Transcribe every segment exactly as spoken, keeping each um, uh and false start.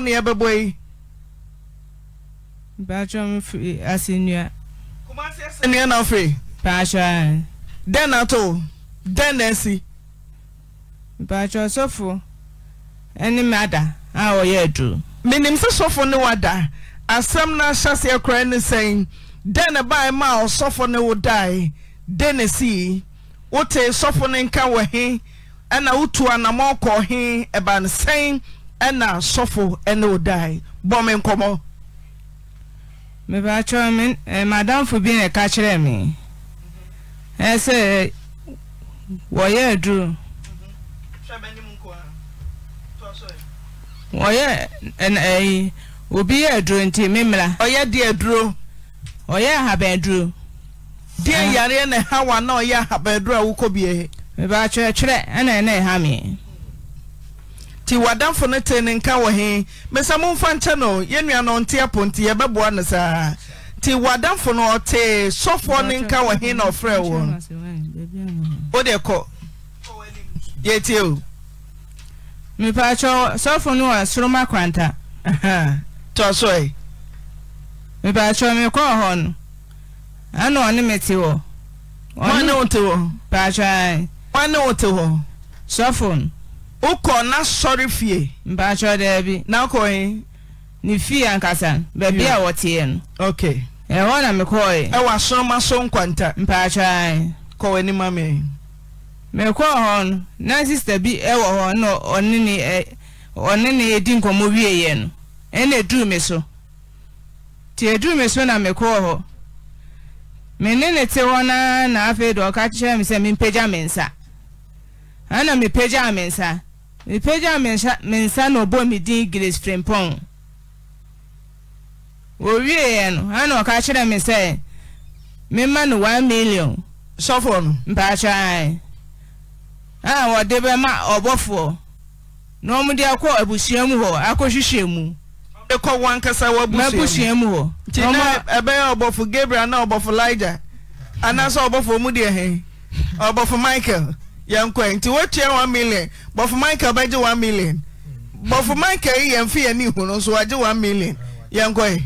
near baby. Bacham free as in ya. Kumasi near now free. Passion. Then at all. Then Nancy. Bacham suffer. Any matter. How ye do? Meaning so suffer no other. As some now shas your crying saying, then a by mouth suffer no will die. Then a see. What a softening can we he. And I would to an amount call him about the same and now suffer and no die. Bombing come on. Me bachom and madam for being a catcher me. I say, why, Drew? Why, and I will be a Drew and Tim Mimla. Oh, yeah, dear Drew. Oh, yeah, have a Drew. Dear Yarian, how I know ya have a Drew could be about your chat and an hammy. Tiwadam for nothing in Kawahi, Miss Amon Fantano, Yenian on Tiaponti, Ababuanasa. Tiwadam for no tea, soft one in Kawahin or Frew. What they call yet you. Me patcho, soft for no, Sroma Quanta. Aha, Tossoy. Me patcho me call on. I know an imitio. One no to Patcha. One no to Sophon. Oko na sorry fie. Mbacho debi. Na koin. Ni fie ankasan. Baby a wotien. Okay. E wona me koin. E wa soma so nkwanta. Mpacha. Ko eni mame. Me ko hon. Na sister bi e wo hon no onini e onini edi nkomo wie ye no. Ene du me so. Ti edu me so na me ko ho. Menene te wana na afe do ka tche mi se mi peja mensa. Ana mi peja mensa. Mi peja mensa mensa no bo mi din Grace Frimpong. O wie no, ana ka tche mi se mi ma no one million. Sofo no, mpa chai. Ah, wo de be ma obofo. No mu de akọ abusuamu ho, akọ hwehwemu. Eko wankasa wabusuamu ho. Tina ebe obofu Gabriel na obofu Elijah anasa obofu omudi ehin obofu Michael yankwa nti wotie one million bofu Michael beje one million bofu Michael yemfi ani hunu so aje one million yankwa e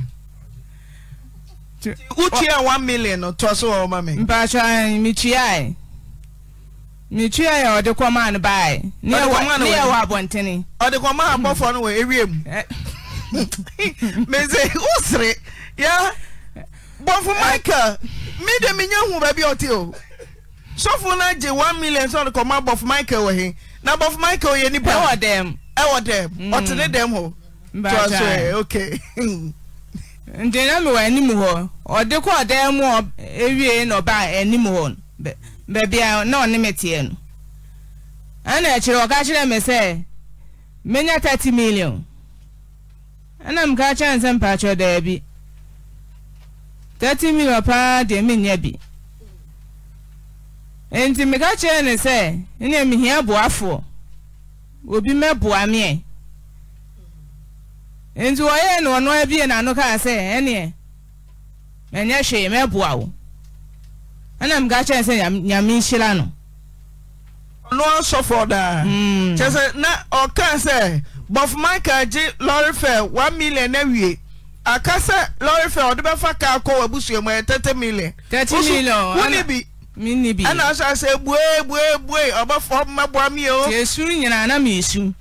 utie one million no to so o mame mpa cha mi chiai mi chiai o de kwama an bai ni e wa abonteni o de kwama abofo no we ewiem me say usre. Yeah, but for Michael, me the minyan who baby otio. So for now, the one million so the command but for Michael we now but for Michael you need power them, power them, but today them ho. Okay. And then we any more or the call them more every no buy any more. Baby, I no limitation. And I should catch them say, many thirty million. And I'm catching some patch of baby. Thirty million pa de me nyabi. Enti me ka che ne se, ene me hia boafo. Obi me boa me. Enti wo ye no no abi na no ka se, ene. Me nya hwe me boa wo. Ana me ka che se nya me hira no. No so for that. Che se na o kan se, bof Michael ji lorry fare one million na wie. Akasa lorry fare o de be fa ka ko abusuemu e thirty million thirty million woni bi mi ni bi ana so say bue bue bue oba fo mabua mi o yesu nyina na mi esu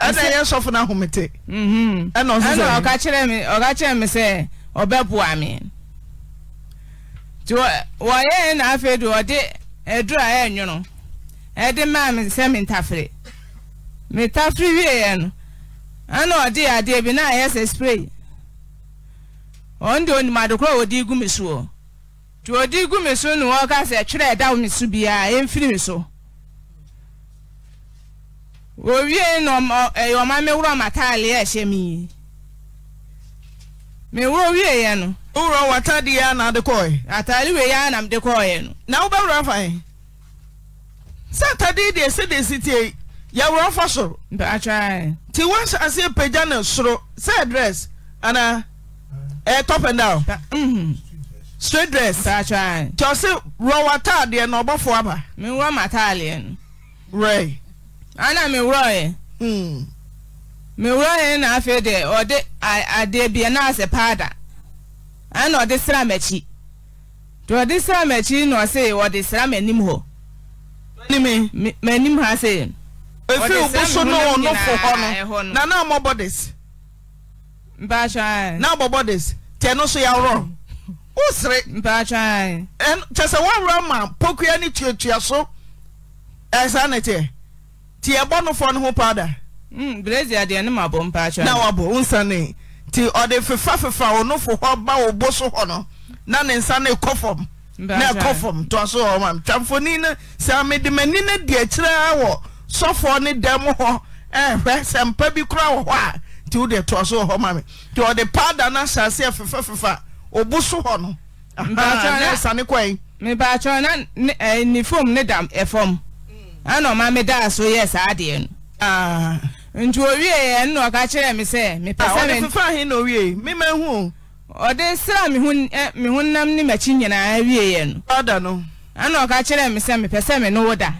ana ye so fo na homete mhm ana o ka kire mi o ka kire mi say oba bua mi jo wa ye na afedu o de edura e nyuno e de ma mi se mi tafre mi tafre wi e no ana o de ade bi na yes spray ondo ni madokro odi gu mesuo tu odi gu mesuo no ka se twere da mesu bia emfiri meso wo wie no e o ma me wuro matale e hye mi me wo wie ye no wuro watade ya na de koy atale we ya na de koy no na wo be wuro fai Saturday dey se dey city ya wuro fa so I try ti wants as e peja na soro se address ana eh, top and down. Mm-hmm. Straight dress. That's right. Just raw water, dear, no more for me. Me want Italian. Right. I know me, Roy. Hmm. Me wura na afi de ode ade bia na asepada an ode sra machi to ode sra machi no say ode sra manim ho ni me manim ha say efi obuso no no fo ho no na na mo bodies mba chai na mo bodies te no so ya wrong usre mba chai en chese one wrong man pokua ni tuatua so esanete ti e bonu fo no ho powder. Mm, Blazy are the animal bomb patch. Now, Abu Unsani, till other Fafa or no for what bow or bosso honor. None in Sunday coffum. Now coffum to us all, ma'am. Chamfonina, Sammy de Menina de Chira, so for any demo, and rest and pebby crow, why? Till the to us all, mammy. To other pardon us, I say Fafa or bosso honor. Ah, Sunny Quay. Me patron and the form, Nedam, a form. I know, mammy does, so yes, I did. Ah, and to a year, no, I catch him, I say, me pass him for him away, me, my womb. Or there's some who at me one namely machine and I have I don't know. I know, catch him, I say, me pass him in order.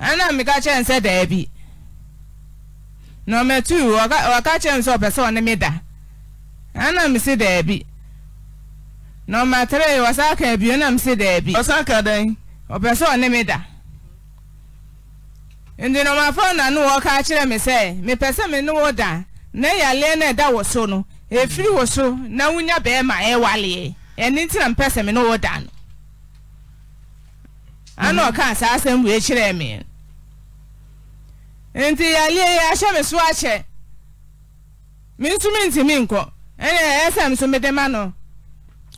And I'm a catcher and said, Abby. No, me too, or catch him so person the midda. And I'm said, Abby. No, my tray was I can't be, and I'm said, Abby. Or Saka then, or person the midda. Ndi no ma phone na no waka kire me say me pese me no da na ya le na da wo so no e firi wo so na wunya be ma e wale eni nti na pese me no da no ano ka sa asem we kire me enti ya le ya hye me so a che me ntumi ntimi nko ene esam so me de ma no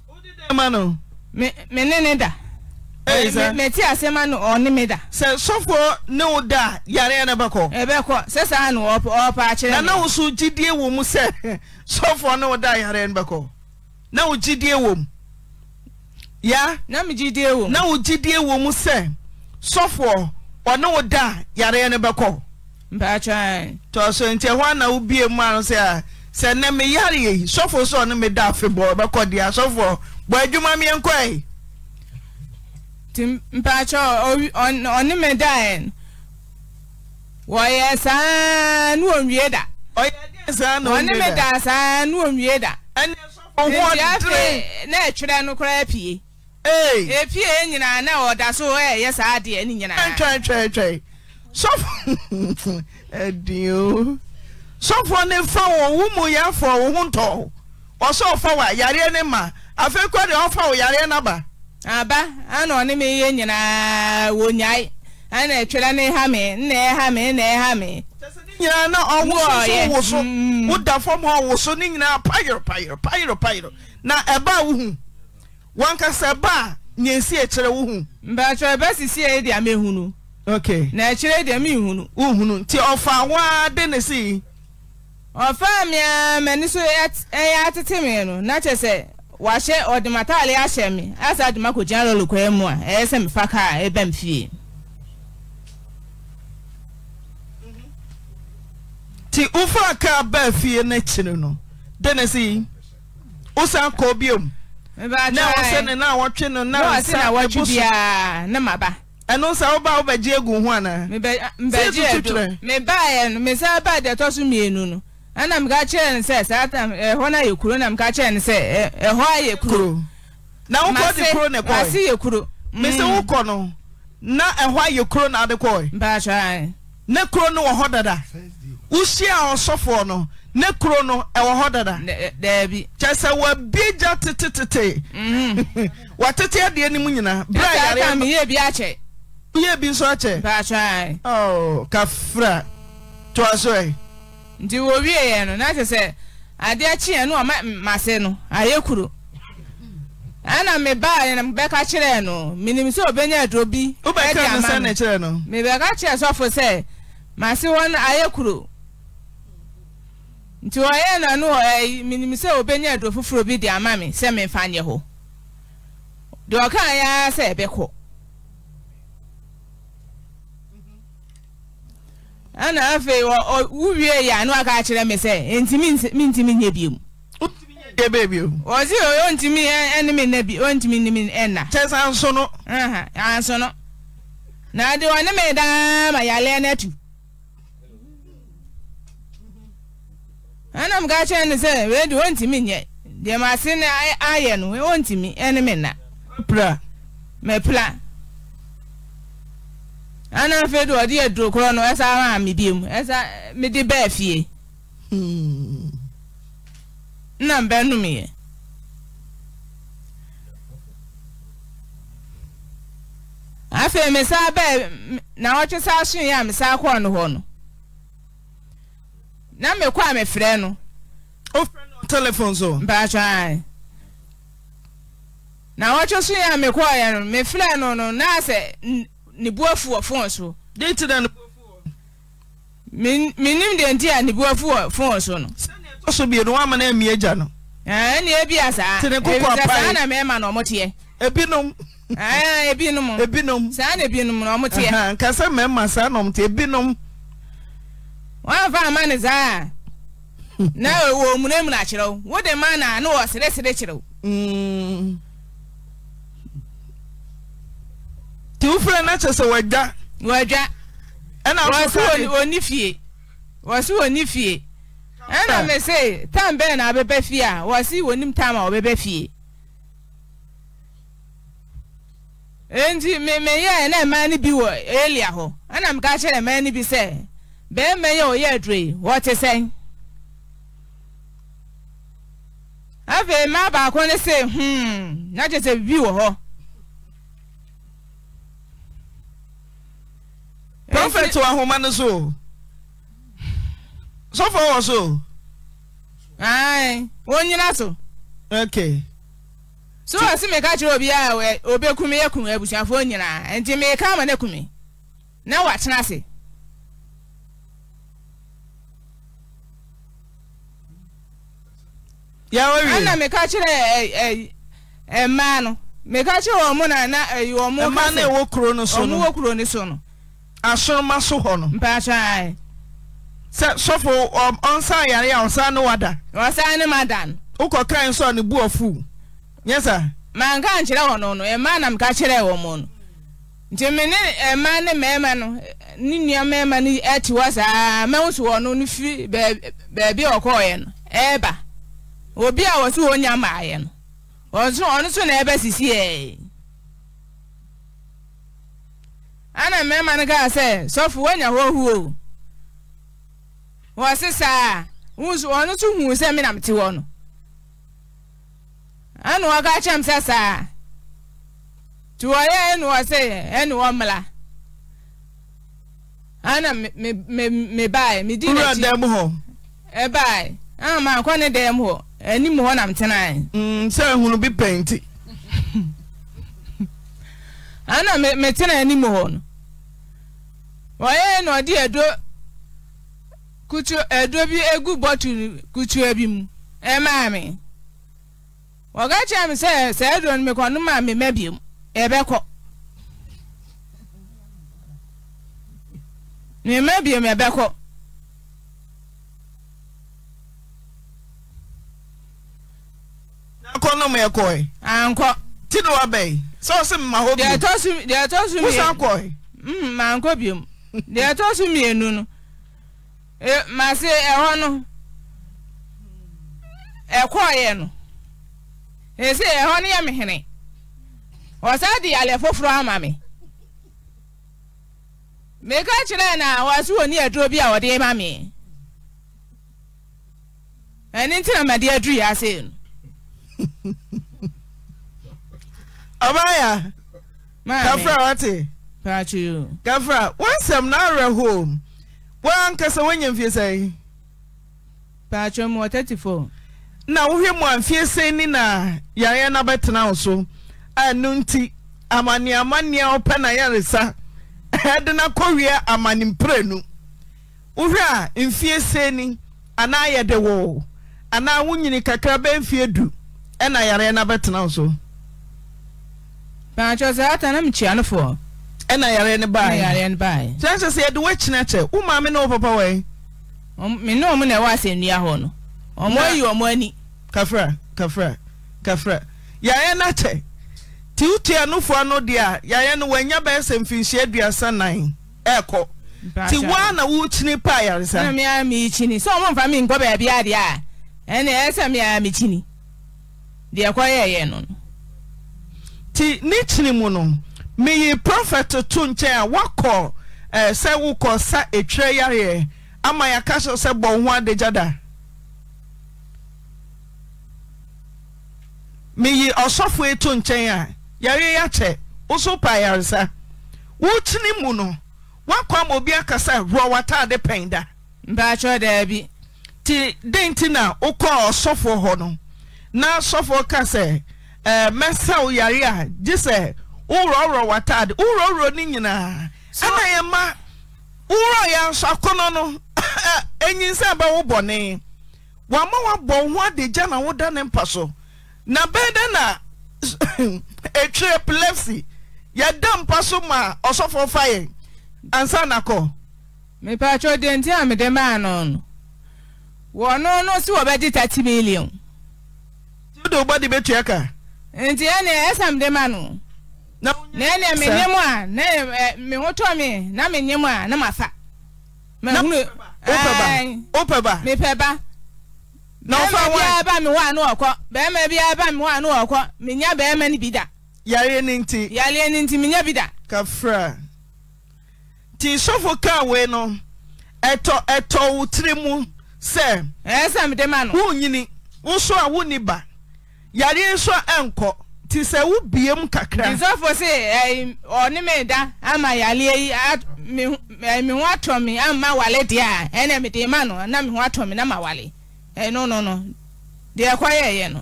odi de ma no me me ne da meti asema no oni meda se sofo ne oda yare na beko e beko se sa no opa akire na na usu gidie wo mu se sofo ne oda yare na beko na u gidie wo mu ya na mi gidie wo na u gidie wo mu se sofo one oda yare na beko mba try to so nte ho na u bie mu an se a se ne me yare sofo so ne meda afebo beko dia sofo bo adwuma me enkoe Mpacho on on me dying. Why, yes, I knew him yet. Oh, yes, I know him yet. I knew him yet. And natural no crappy. Eh, if you ain't, I know that's so. Yes, I did. And try, try, try. So, adieu. So, for the phone, whom we are for a wound tall. Or so for what Yarianema. I feel quite awful Yarianaba. Aba ano oni me ye nyina wo nyai ana twela ne ha me ne ha me ne ha me nyina na owo so wo da fom ho wo so nyina pairo pairo pairo pairo na eba wo hu wanka se ba nyensi e kire wo hu mba cho eba sisi e dia me hunu okay na e kire dia me hunu wo hunu ti ofa wa de ne si ofa me me ni so e atete me no na chese washe odimatali ashe mi asa dima ko janlo lokwe mu a ese mi faka e bam fie ti ufa ka ba fie na chire no denesi usan ko biom na wase ne na wotwe no na wase na wotwe bia na maba eno sa oba obaji egu ho ana me baji me ba me sa ba de tosu mi enu no ana m ga chere n se satam e ho na yekuro na m ga chere n se e ho ayekuro na wo de kuro ne kwa se yekuro me se wo ko no na e ho ayekuro na de kwa ba try ne kuro no wo ho dada usia osofo no ne kuro no e wo ho dada da bi chese wa bieja tetetete mhm wa tete de anim nyina bra yare am ye bi a che ye bi so a che ba try oh kafra to aso ndi wo wiye no na se ade achi no ma mase no ayekuru ana me ba na be ka kire no minim se obenya drobi u be ka se na kire no me be ka kire so fo se mase won ayekuru nti o ye na no minim se obenya drofufuro bi di amami se me fa nye ho do ka ya se be ko ana afi wo wuwie ya no aka akire me se ntimi ntimi nye biem ntimi nye bebio ozi o ntimi enemi na bi ntimi nimi enna chesa nso no aha anso no na de woni me da ma yale na tu And I'm got and say, where do you want me yet? There my sin iron, we want me, any minute. Pra, me plan. And I'm fed to a dear drug run as I am, medium, as I made the bear fee. Hm. Nam benu me. I feel Miss Abbey now, just how she am, Miss Aquan. Now, me quite my friend. Oh, telephone, so bad. I now, just she am, me quite my friend. No, no, no, say, Nibuafu of Fonso. Dated than me, meaning the idea, Nibuafu of Fonso. Also be a woman and me a journal. And here be as I said, I am a man or motier. A binum. I binum, a binum, San a binum, or motier. Cassam, my son, um, te binum. One of our man is I. Now, woman, natural. What a man I know, as less natural. Hm. Two friends, natural, so what that? What that? And I was one if ye was one if ye. And I may say, Tam Ben, I be fear, was he when him time or be fear. And you may, and a man be earlier, and I'm catching a man be say, Ben may your ear tree, what a saying. I've a map I want to say, hm, not just a view, ho. Perfect to a woman soul. So far or so? Aye. One year so. Okay. So I see me catch you over here, over Kumia Kumia, which I phone you now, and you may come and come me. Now what's Nancy? Yeah, I may catch a a man, may catch you or Mona, your man, a walk chronos or no walk chronoson. I saw my so on, but I. Sofo um onsa yare onsa no wada onsa ne madan ukọ kan so ne bu afu nyesa man kan kire hono no e ma na mka kire wo mo no ntime ne e ma ne mema no ni nua mema ni ati wasa ma wo so hono no fi ba bi okoye no eba obi a wo so onya maaye no onso ono so na eba sisi e ana mema ne ka se sofo wonya ho huo was sa who's one or two who's a minute to one. I know I got him, sir. To I end was a and one mala. Anna may buy me dinner them home. A buy. I'm a corner them home. Any more I'm tonight. Hm, sir, who'll be painted. Anna may tell any more. Why, no idea, do. Kuchu edobi egu bottle kuchu ebim e maami wagacha mi se se edon me kwanu maami mebiem ebekọ ni mebiem ebekọ na kono me ekoi anko ti do abai so se ma hobi de tosu de tosu mi so akoi mm ma anko biem de tosu mi enu no Eh, masi ehono ekoye no ese ehono ya mehene osadi ale foforo amame meka chira na wasu oni adro bi a wode mame ani ntina made adru ya se no abaya ma kafra wate pachu kafra once I'm not at home. One kasa wanyam fie sai Pacho mo thirty-four na wo hwe mo amfie sai ni na yare na betena wo so anu nti amani amani opa na yare sa de na kowia amani mprenu wo hwe a mfie sai ni ana ye de wo ana wunyini kakra ben fie du e na yare na betena wo so Pacho za atana mchianofo and I are in by and by. Just as I do watch nature, oh, mamma, no papa way. Me no money was in Yahon. Or more your money. Kafra, Kafra, Kafra. Yaya nature. Two tear no for no dear. Yaya no when your best and fish shed be a son nine. Echo. ti wana wo chini pa yarisa na me ami chini so mo fa mi ngo ba bia de a ene ese me ami chini de akoye ye no ti ni chini mu no me ye prophet to nche a wako eh se wo ko sa etwe yare ama ya ka so se bo ho adejada me ye osofo e to nche a yare ya che uso pa yarisa wo chini mu no wakwam obi akasa ruo wata de penda mba cho da bi ti denti na ukọ sofo ho no na sofo kase eh mesa o yare a jise uro ro wata de uro ro ni nyina ana ye ma uro ya so akono no enyin se ba wo bone wa ma wa bo ho adeja na wo da ne mpaso na beda na epilepsy ya da mpaso ma osofo faye ansa nako me pa cho denti am de man on wo no no si wo be thirty million ti do body be tuaka enti ene esam de man on na ene me nyemu a na me hoto me na me nyemu a na mafa me hunu o peba me peba na ofa wa ba me wa na okọ be me bia ba me wa na okọ me nya be me ni bida yare ni nti yare ni nti me nya bida kafra ti sofo ka we no eto eto utri mu se esa me de ma no unyini uso a woni ba yare so enko ti se wo biem kakra sofo se oni me da ama yale yi me me ho atomi ama wale dia ene me de ma no na me ho atomi na ma wale e no no no de akwaye ye no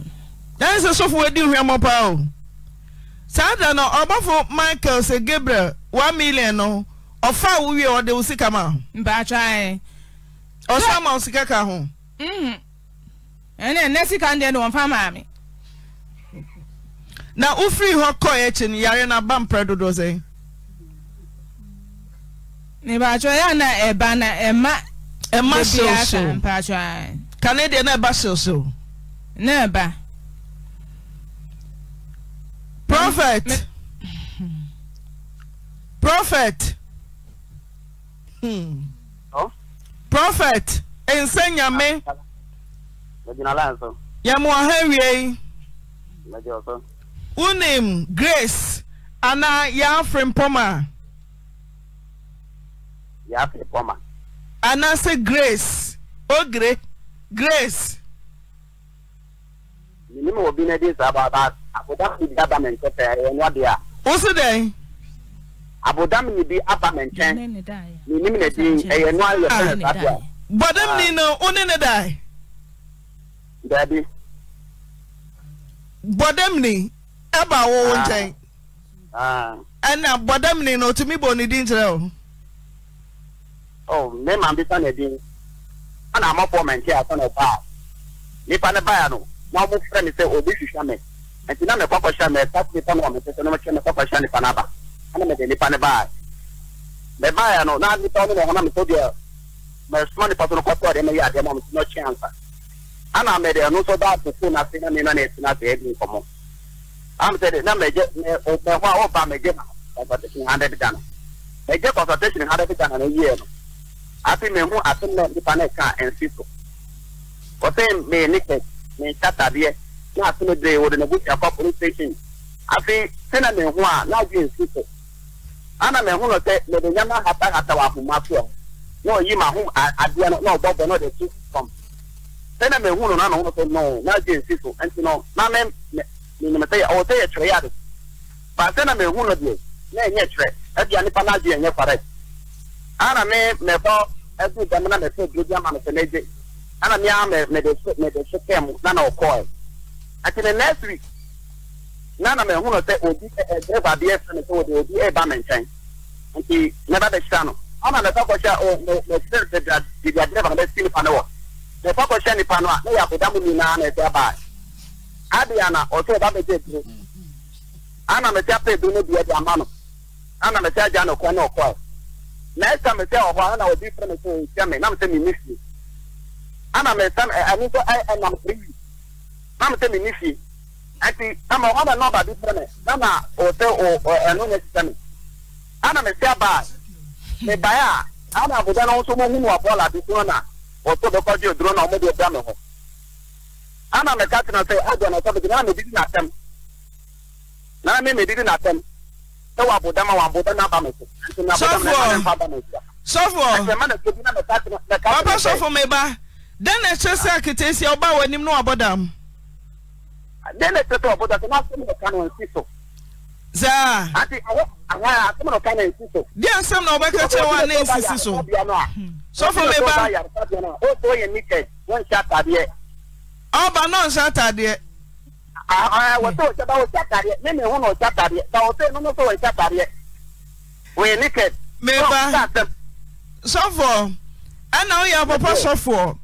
dan se sofo edi hwemo pa o sada no obafo Michael se Gabriel one million no ofa uwe o de usika ma mba try o sa ma usika ka ho mhm ene ne sika nde no mfa ma mi na ufri ho koye chin yare na bampre dodo se ne ba try na e ba na e ma e ma so mba try kanede na ba so so na ba prophet prophet Hmm. Oh? Prophet, ensenya me. Majinalazo. Ya muahewie. Majoso. Unim Grace ana ya frempoma. Ya frempoma. Ana se Grace. Ogre Grace. Minimo obine dey about that. About the government say enwa dia. Oso dey. Abodam ni bi aba menchen ni nim na di eye no ayo fatia bodam ni no one ne dai dadi bodam ni aba wo wonchen ah ana bodam ni no tumi bo ni din tire o oh me ma bi tan edin ana ma po menchen aso na ba ni pa na ba ya no mo mo fre ni se obi hwehwa me enti na me kwakwa hwa me ta ti pa no me se no me chene kwakwa hwa ni pa na ba ana me ni pane ba me ba ya no na ni to no na me to dia me smani patono ko to de me ya de mo no chance ana me de no so da to na se na me na ne na se e komo am se de na me je me o me wa o ba me je na consultation one hundred dollars me je consultation one hundred dollars na ye no afi me hu afi me ni pane ka ensiso ko te me ni ke me tata bi e na afi me de o de na bu ya ko police station afi se na me hu a na ju ensiso ana me hu no te me de nyama hata hata wa fuma fo no yi ma hu adia no no bobo no de tu kom te na me hu no na no no no na je nsiso anti no na me ni me te o te e tre ya de pa te na me hu no de na enye tre adia ni pa na je enye pare ana me me fo edu de me na me se gbe ma me se leje ana me am me de me de se kem na na o ko e ati the next week nana me hu no te obi e driver bi e fene to de obi e ba menchen nti na ba be chano ama na ko sha o me ser de de driver na still pano de ko sha ni pano na ya ko damu ni na na te ba adiana o te ba be te ana me ta pe du no bi e ama no ana me ta ja no ko na o ko na sta me te o ho ana obi fene to tia me na me te mi miss ana me ta ani ko ai am free na me te mi miss I think I'm a woman, not a different. Nana or tell or an honest. Anna Messiah by a buyer, I'm not going to move a ball at the corner or to the body of drone or mobile drama. I'm a captain and say, I don't know something. I didn't attempt. I mean, they didn't attempt. So I put them on both and I'm a software. Papa software, maybe. Then I just say I can tell you about when you know about them. Then I tell you about that. Not some of the canon people. Zah, I think I some of the canon people. There are some of the canon so for me, oh boy, and Nick, one shot at the air. Oh, but no shot at the air. I was told about that. Let me one or shot at it. I was saying, no, no, so it's up at it. We're naked. So for I know you have a person for.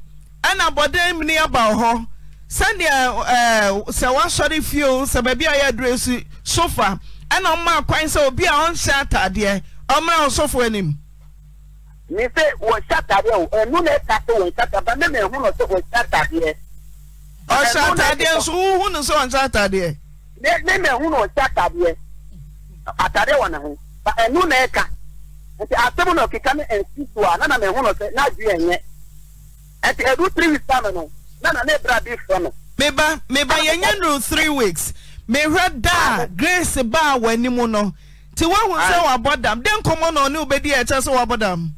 Ana bodem ni abaho sande eh se wan sori fio se ba bia ya dress sofa ana ma kwan se obi a on shatade omra sofa anim ni se wo shatade o enu na tata wo shataba na me hu no se wo shatade o shatade so hu no se wo shatade ne me hu no shatade atade wona hu ba enu na eka nti asemo no kika me ensitwa na na me hu no se na ju enye at every three weeks no na na na bra be from meba meba yenye no three weeks me hwada grace ba wanimu no ti wa hu se wa bodam den komo no ne obedi e che se wa bodam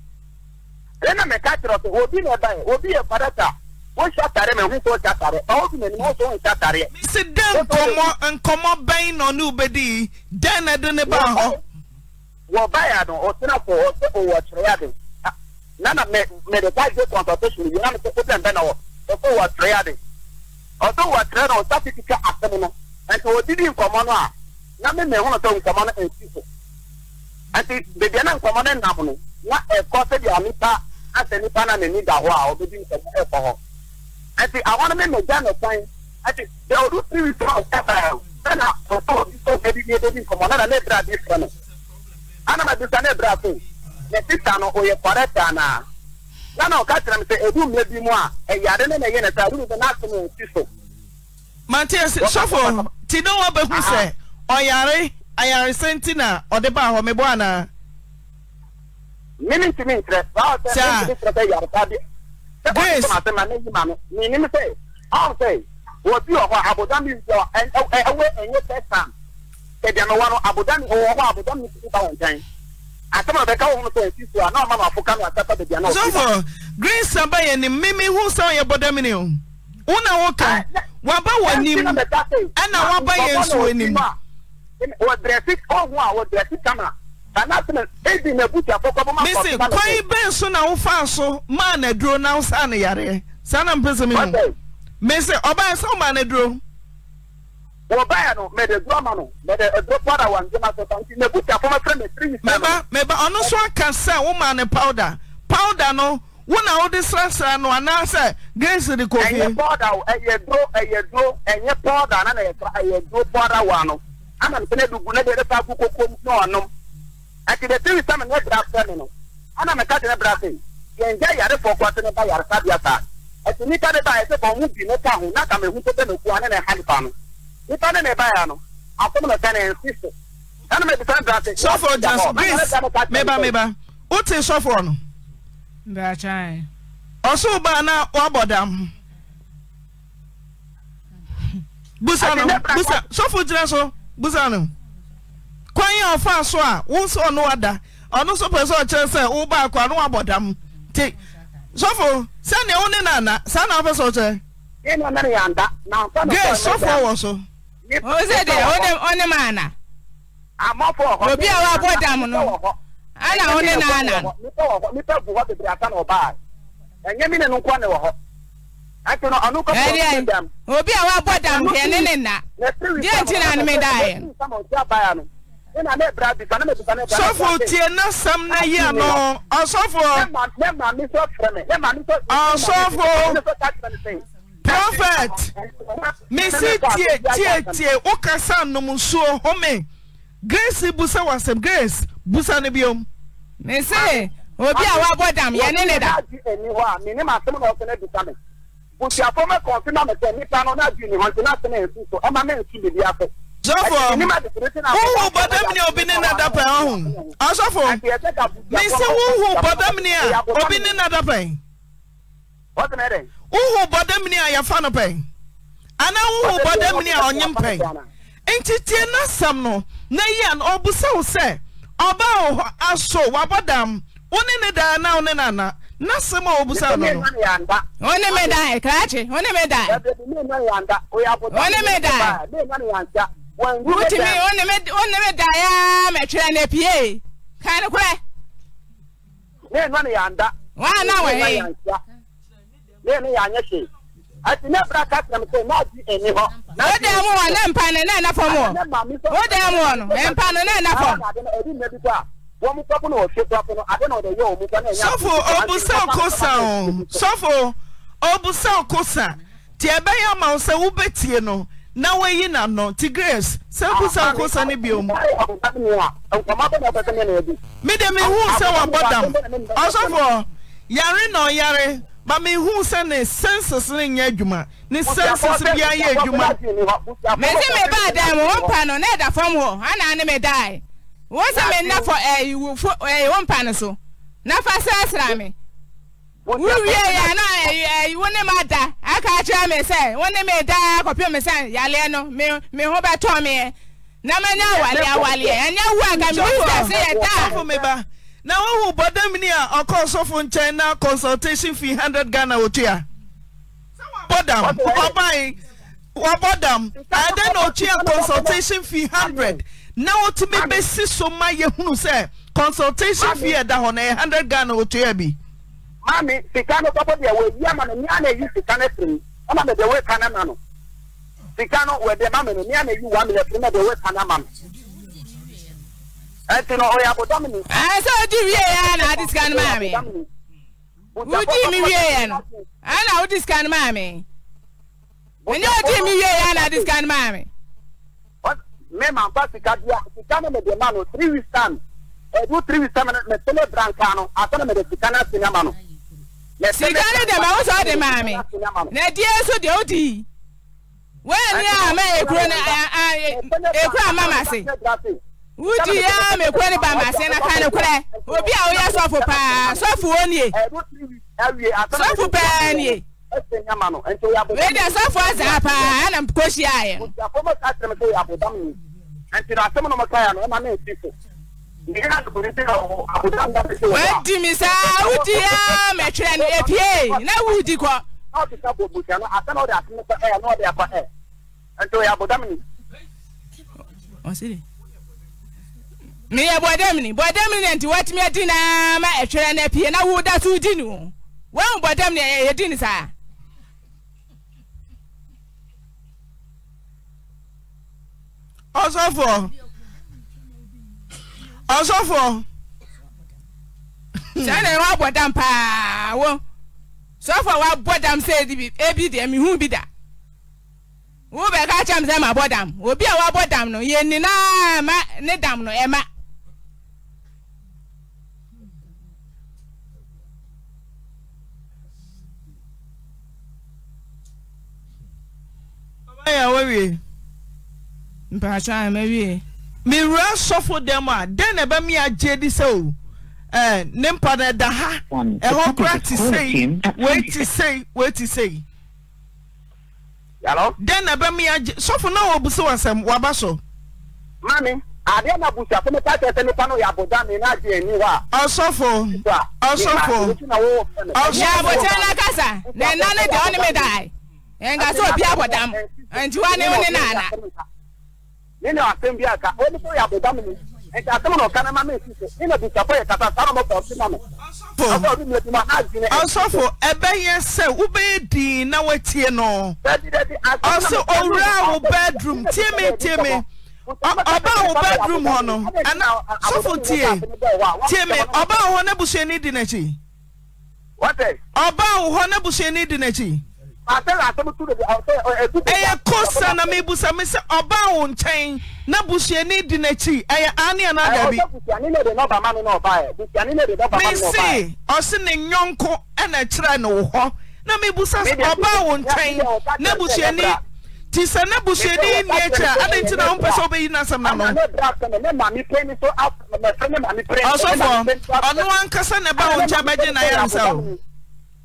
e na me ka tro to obi na ban obi e parata wo shatare me hu so shatare o bi me ni mo so shatare mi se den komo enkomo ban no ne obedi den na do ne ba ho wo ba ya don o tena ko o se o wo tre ya de nana me me the guy just consultation you know to open ben or so what trade or so what trade or certificate assemble and so did in common ah na me me hono to common and people and the be na common na no na e ko se dia nipa aseni pa na me ni da ho ah obedi so e ko ho and I want me me ja no point and they will do three from after na so so be be be common na le bra this one ana ma do na bra so the sister no oye pareta na na no ka tram se edu me bi mu a e yare na na ye na ta ru na so so Matthias sofo ti don wa behu se oyare ayare sentina ode ba ho me bo ana minute minute ba o se minute ba yare ta bi se ma se ma ni ma ni ni me se o se wo ti o ho abodan bi so en ewe enye person se dia no wa no abodan o ho abodan ni ti ba won tan I come back home to see you. I know Mama for coming at the piano. So for Grace Sabay and Mimi, who saw your bodaminio? Una walker, what about him? And I want by you so in him. What dressing or what dressing camera? And that's an eighty in a boot. Missing, why Benson now Faso, man, a drone now, Sanayare, San and President. Missing, or by some man a drone. Obano made a drama, made a drop water one. The book of my friend, three. Member, member, on no one can sell woman a powder. Powder no, one out this last and one answer. Guess the coffee. And your powder, and your dough, and your dough, and your powder, and your dough powder one. I'm going to do the Papu no, no. At the three time and next afternoon. And I'm a cat in a brassy. You enjoy your four quarter by your Sabiata. As you need to buy a second, who be no town, not a who put them one and a hand farm. If I never buy, I come to Ghana and sister. I don't make the time to so for just this, meba meba. What is so for no? That's right. Also, but now what about them? Busano, Busa. So for just so Busano. Kwanya ofa soa. Wonso no ada. Ono so person chance uba kwa no about them. Take. So for send your own nana. Send our person. Yes, so far also. Oh, is it on the manor? I'm off for a beer. I bought them. I know the nana. We talk about the Bratan or bar. And you mean no one over. I cannot look at them. Oh, be our bottom here, Nina. Gentlemen may die. And I met Brad, the Panama. So for Tiana, some Naya, no, also for them, I'm so friendly. Also for. Prophet, Messi, tie, tie, tie. Okasa no muso home. Grace busa wasem grace busa ne biom. Messi, obi awa bodam ye ne ne da. Eni wa, mi ne ma se mo no se ne du same. Buti afo me konti na me se ni pa no na ju ni ho se na se na esu so. O ma me esu le bi afo. Sofo, who bother me obi na da pan ho? Asofo, me se who bother me a obi na da pan. What na dey? Who bother me a ya fa no pan. Ana who bother me a onyem pan. Entitie na sam no, na ye an obusa wo se, oba o aso wa bodam, woni ne da na woni na na. Na sema obusa no. Woni me da krache, woni me da. Woni me da. When you to me on the med on the med I am a trainer P A. Kind of crack. Then money and that. Why now? I can never cut them so much anymore. No damn one, I'm panning enough for more. What damn one, I'm panning enough for. One couple or ship up, I don't know the young. So for Obusa Kosa, so for Obusa Kosa, Tiabaya Mousa Ubetiano. Now we in am no Tigres selfu sanko sane biom me de me hu se wa bodam osofo yare no yare ba me hu se ne senses ne nya adwuma ne senses bi an ye adwuma me se me ba dan won pa no na da fam ho ana ne me dai won se me na for eh won pa no so na fa sesra me we ya na eh woni ma da aka kire me say woni me da kopio me say yale no me me ho ba to me na manya wale awale anya wu aka me say say da for me ba na wo bodam ni a okoso fun China consultation fee one hundred Ghana otua bodam obai wo bodam I don't know otua consultation fee one hundred na otime be siso ma ye hunu say consultation fee e da ho na one hundred Ghana otua bi Mammy, the canoe of the way Yaman and Yana used to cannon free. I'm under the way Panamano. The canoe where the mamma and Yana you want the way Panamam. I said, I this can mammy. Would Jimmy Yan? I know this can mammy. When you're Jimmy Yan, I this can mammy. What, Mamma, but the canoe of the man, three weeks time. I do three weeks time at Metele Brancano, I told him that the canoe Sinamano. Sigana de mausa de mami. Na die so de odi. When ya me ekro na ekro mama se. Uji ya me ekro ni mama se na kan ekro. Obi a oya sofu pa, sofu oni e. Sofu pa ni. We dey sofu aza pa, ana mkoshi aye. What do me say? What do I make trend A P A? Now what do you call? I cannot ask me for air, not air for air. And to Abu Dhabi. What's it? Me Abu Dhabi, Abu Dhabi, and to what me a dinner, my trend A P A. Now who does who dinner? Well, Abu Dhabi, a dinner, sir. Also for. Also for Sana wa bodam pa wo so for wa bodam say di ebi de me hu bi da wo be ka cham say ma bodam obi a wa bodam no ye ni na ma ne dam no e ma oya wo wi mpa cha ma wi me ra suffer them are then about me a J D so uh nempada da ha a whole practice say wait to say wait to say hello then about me a suffer now obuso asem wabaso mami ade na busa for me tata se me pano ya bodan ni na je ni wa osofo osofo ya botana kasa na na le de oni me dai enga so bia bodam anti wa ne oni na na ni na asem bia ka oni so ya bodam ni e ta tamo no kana ma me si ni na bi tapo e kata taro mo to si ma me osofo ebe ye se wo be di na watie no also owra wo bedroom teme teme oba wo bedroom ho no ana sofo tie teme oba ho na busu ni di na chi what eh oba ho na busu ni di na chi I tell I tell you, I tell I kosa na me busa me se oba wo nchen na busiani di na chi. Eya ani ana da bi. Busiani na de no ba ma no no ba e. Busiani na de no ba ma no no ba e. Me se o se ne nyonko e na kire no ho. Na me busa oba wo nchen na busiani Tisana Bushedi in nature. I didn't know I'm supposed to be in some number. Also, on one cousin about Jabajin, I am so.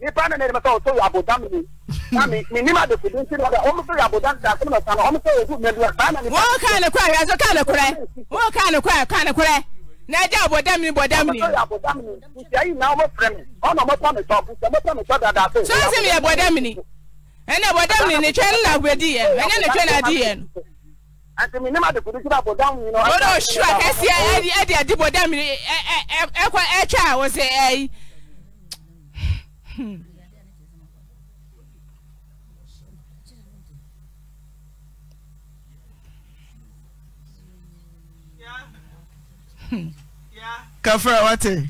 If I never thought so about Dominic, I mean, minimum the producer of the home for Abudan, I'm almost a good member of family. What kind of cry as a kind of cry? What kind of cry? Kind of cry? Naja, what damn you, what damn you, what damn you, what damn you, what damn you, what damn you, what and I was down in the channel with the end, and then the channel at the end. I can remember the producer of Bodam, you know, I don't sure. I see the idea of Bodam. I was a yeah, Kafra, what a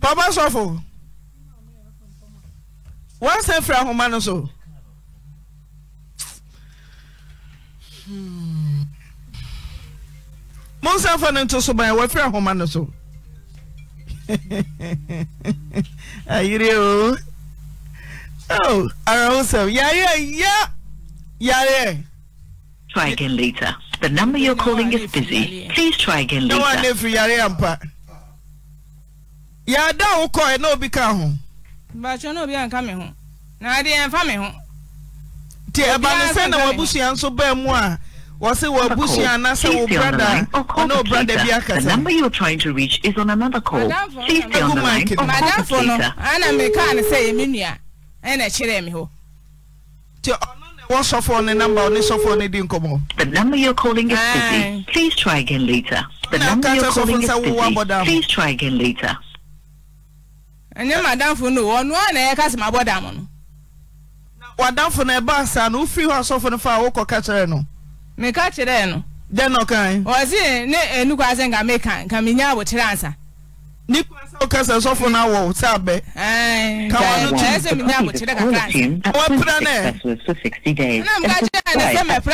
Papa's awful. What's that from Humanoso? Most of them to so by what from Humanoso. Are you? Oh, are also, yeah, yeah, yeah, yeah, yeah. Try again later. The number you're calling is busy. Please try again later. No one if you are a yeah, don't call no become. But you know, I'm coming home. Now I didn't come home. Dear, but I said, I was bushy so bear more. Was it what bushy and I said, brother, or no brother, the number you're trying to reach is on another call. Please stay on the line. Madame Fono, and I may kind of say, Minia, and I cheer me home. What's your phone number on this phone? It didn't come home. The number you're calling is busy. Please try again later. The number you're calling is busy. Please try again later. And then Madame Funu, one one, I cast my board down. What down for the bass and who free us off on the fire or catch her? No, may catch it then. Then, okay, was it no guys and make coming out with answer? Nicholas Ocasa's off on our sabbe. I can't remember to the claim. What put on there for sixty days? I'm glad I am a for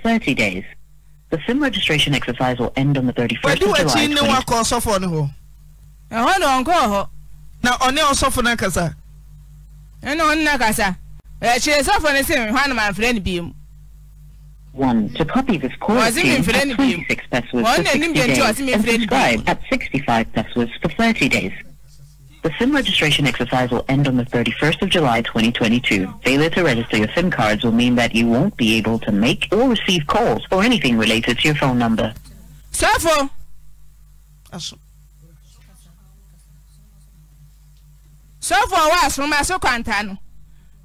thirty days. The SIM registration exercise will end on the thirty-first. Do I see no one calls off on who? Hold on, go. Now, on your sophomore Casa and on Nagasa, she is off on the same one, my friend Beam. One to copy this call is in friend Beam, six pesos, one and Indian Joyce, me subscribe at sixty-five pesos for thirty days. The SIM registration exercise will end on the thirty-first of July twenty twenty-two. Failure to register your SIM cards will mean that you won't be able to make or receive calls or anything related to your phone number. Safo. So for us from Maso Quantano,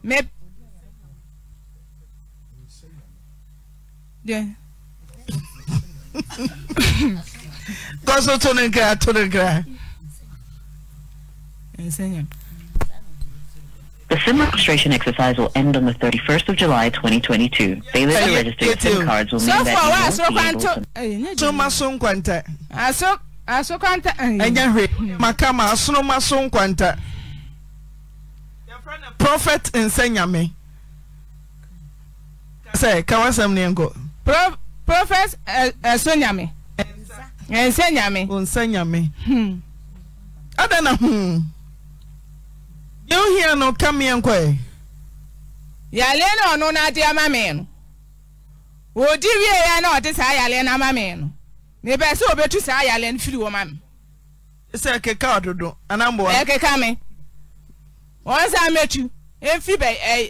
maybe that's not to the guy to the guy. The SIM registration exercise will end on the thirty-first of July twenty twenty-two. Failure to register your SIM cards will mean that you won't be able to. So Maso Quanta, Maso Maso Quanta, Makama, Maso Maso Quanta. Prophet enseñame. Say, kawasam niengo. Pro prophet enseñame. Enseñame. Enseñame. Hmm. Adana hmm. You hear no come enko. Ya leno no na dia mamenu. Odi wie ya na odi sa ya leno mamenu. Me be se obetu sa ya leno firi wo mam. Say ke ka ododo anambo. E ke ka me. Once I met you, if you by a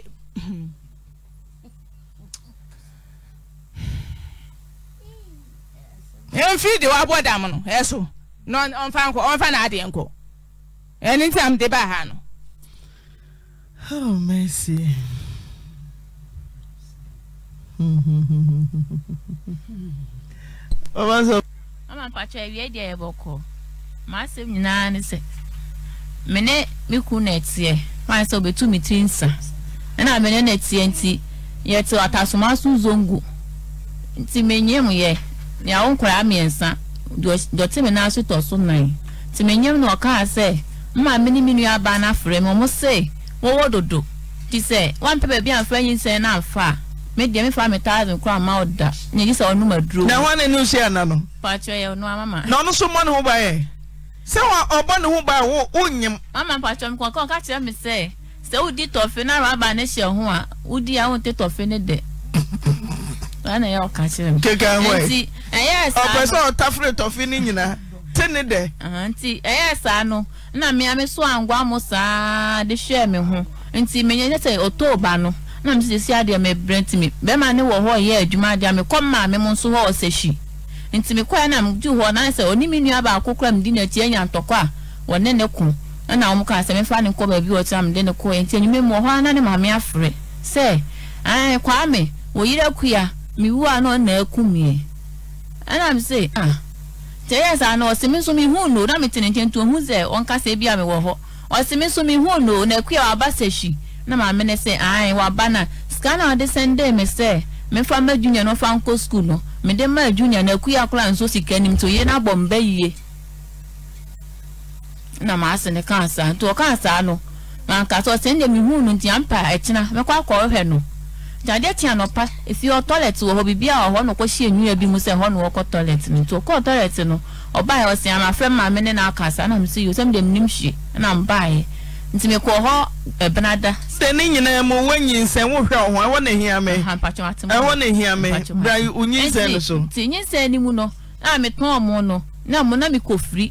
if you do a board damn, yes, none on Fanco on Fanadi uncle. Anytime they buy Hano. Oh, mercy. Oh, what's up? I'm a patch of your dear vocal. Massive nine six. Mene miku netie wan so betu mitinsa na mene netie nti yeti watasuma sunzongu nti menyem ye ne awonkura amiensa doti me na so toso nine nti menyem no ka ase mma mini minu aba na frem mo se wo wododo ti se wan pepe bi anfa yin se na afa me de me fa me thousand kwa ma oda ne ji se onu maduro na wan enu se ana no pa choye onu amama na onu so mo ne ho ba ye. So I want to buy onion. I'm a patron, Concatia, Miss. So did Toffin, I want to share who I would. I want to Toffin a day. Ana ya okachire m. Keka nwe. Nti eya sa. Opeso otafre tofi ni nyina. Tene de. Aha nti eya sa no. Na me ameso angwa mo sa de hwe me ho. Nti menye se otoba no. Na me se si ade me brent me. Be ma ne wo ho ye adwuma dia me kom ma me mo so ho oseshi. Nti me kwa na mju ho na se oni me nua ba akokra me di na tie nya ntokwa. Wonne ne ko. Na omo ka se me fa ne ko ba bi o tram de ne ko enti anime mo ho ana ne ma me afre. Se ai kwa me wo yire kuya mi wu ano na ekumie ana mi say ah teyes ana o se mi so mi hu no na mi tinenchen to hu ze on ka se bia me wo ho o se mi so mi hu no na kuya wa baseshi na ma me ne say ai wa bana scanner de sende me say me fa ma junior no fa nko school no me de ma junior na kuya kula nso sika nim to ye na bomba yiye na ma asene kan sa to kan sa no na ka so sende mi hu no ntia mpa etina me kwa kwa ohwe no Jadetia no pa if your toilet wo bibia o ho no kwhie enua bi mu se ho no wo toilet ni to ko toilet no obae o se ama fem ma me ne na akasa na me se yo sem de nim hwe na mbae nti me ko ho ebenada se ni nyina mo wanyi nsen wo hwe ho ho na hia me ha pacho atem ho na hia me dai unyi sen no so nti nyi sen ni mu no na me ton mo no na mo na me ko free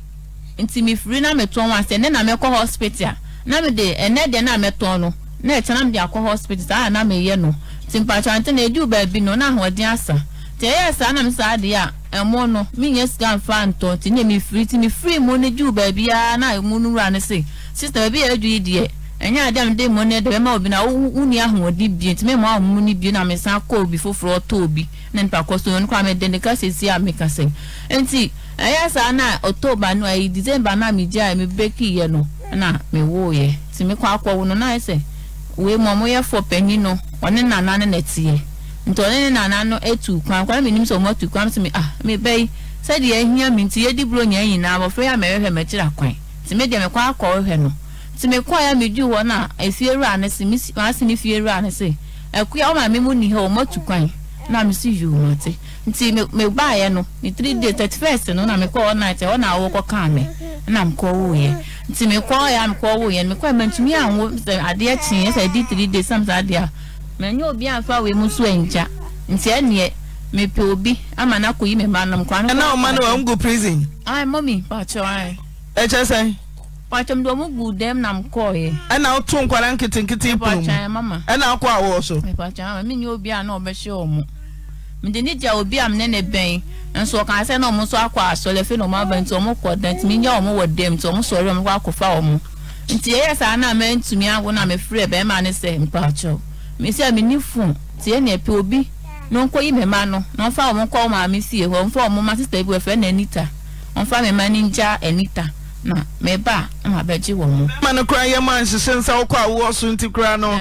nti me free na me ton wa se ne na me ko hospital na me de ene de na me ton no na e tena me de akọ hospital na me ye no Timpacho ante na edu baby no na hodi asa. Te yesa na msa ade a emo no me nyes gan fan to ti na me free ti me free mo ne ju baby a na emu nu ra ne se. Sister baby edu yi de. Enya ade am de mo ne de ma obi na uni ahodi bi ti me mo amu ni bi na me san ko obi foforo to obi. Na npa koso no kwa me de ne ka sesi a me ka se. Enti yesa na October no ai December na me je a me beki ye no na me wo ye. Ti me kwa akwo no na ese. We momo ye for penino one nana na netie nto ne nana no etu kwan kwan me nim so mo tu kwan so me ah me bei said ye hia me ntie di bro nya yin na bofre ya me hwe me kira kwan ti me de me kwa akọ hwe no ti me kwa ya me ju wo na efie ru ane se mi ase ni fie ru ane se akuya o ma me mu ni ho mo tu kwan na me si ju mo ti nti me me ba ye no ni three day thirty-first no na me kwa night o na wo kwa kan me na me kwa wo ye nti me kwa ya me kwa wo ye me kwa mantumi anwo ade akyin se di three days sometimes ade menye obi anfa we mu so enja nti ene me pe obi ama na koyi me ma nam kwa na o ma na go prison ai mommy pa cho ai e che sen pa cho mdo mu gu dem nam ko ye ana o tun kwara nkitin kitin pa cho mama ana akwa awo so me pa cho mama menye obi ana o be she o mu mde ni ja obi am ne ne ben nso kan se na o mu so akwa aso le fe no ma ban ti o mu ko dan ti me nya o mu wo dem ti o mu so re mu kwa kofa o mu nti ye sa na me ntumi anwo na me free be ma ne se pa cho me se me ni fun ti e na pe obi no nko yi me ma no no fa o mo ko ma mi si e ho nfa o mo ma sister bi efe na Anita nfa me ma ni nja Anita na me ba ma ba ji wo mo ma no kran ye man sisen sa wo ko awo so nti kran no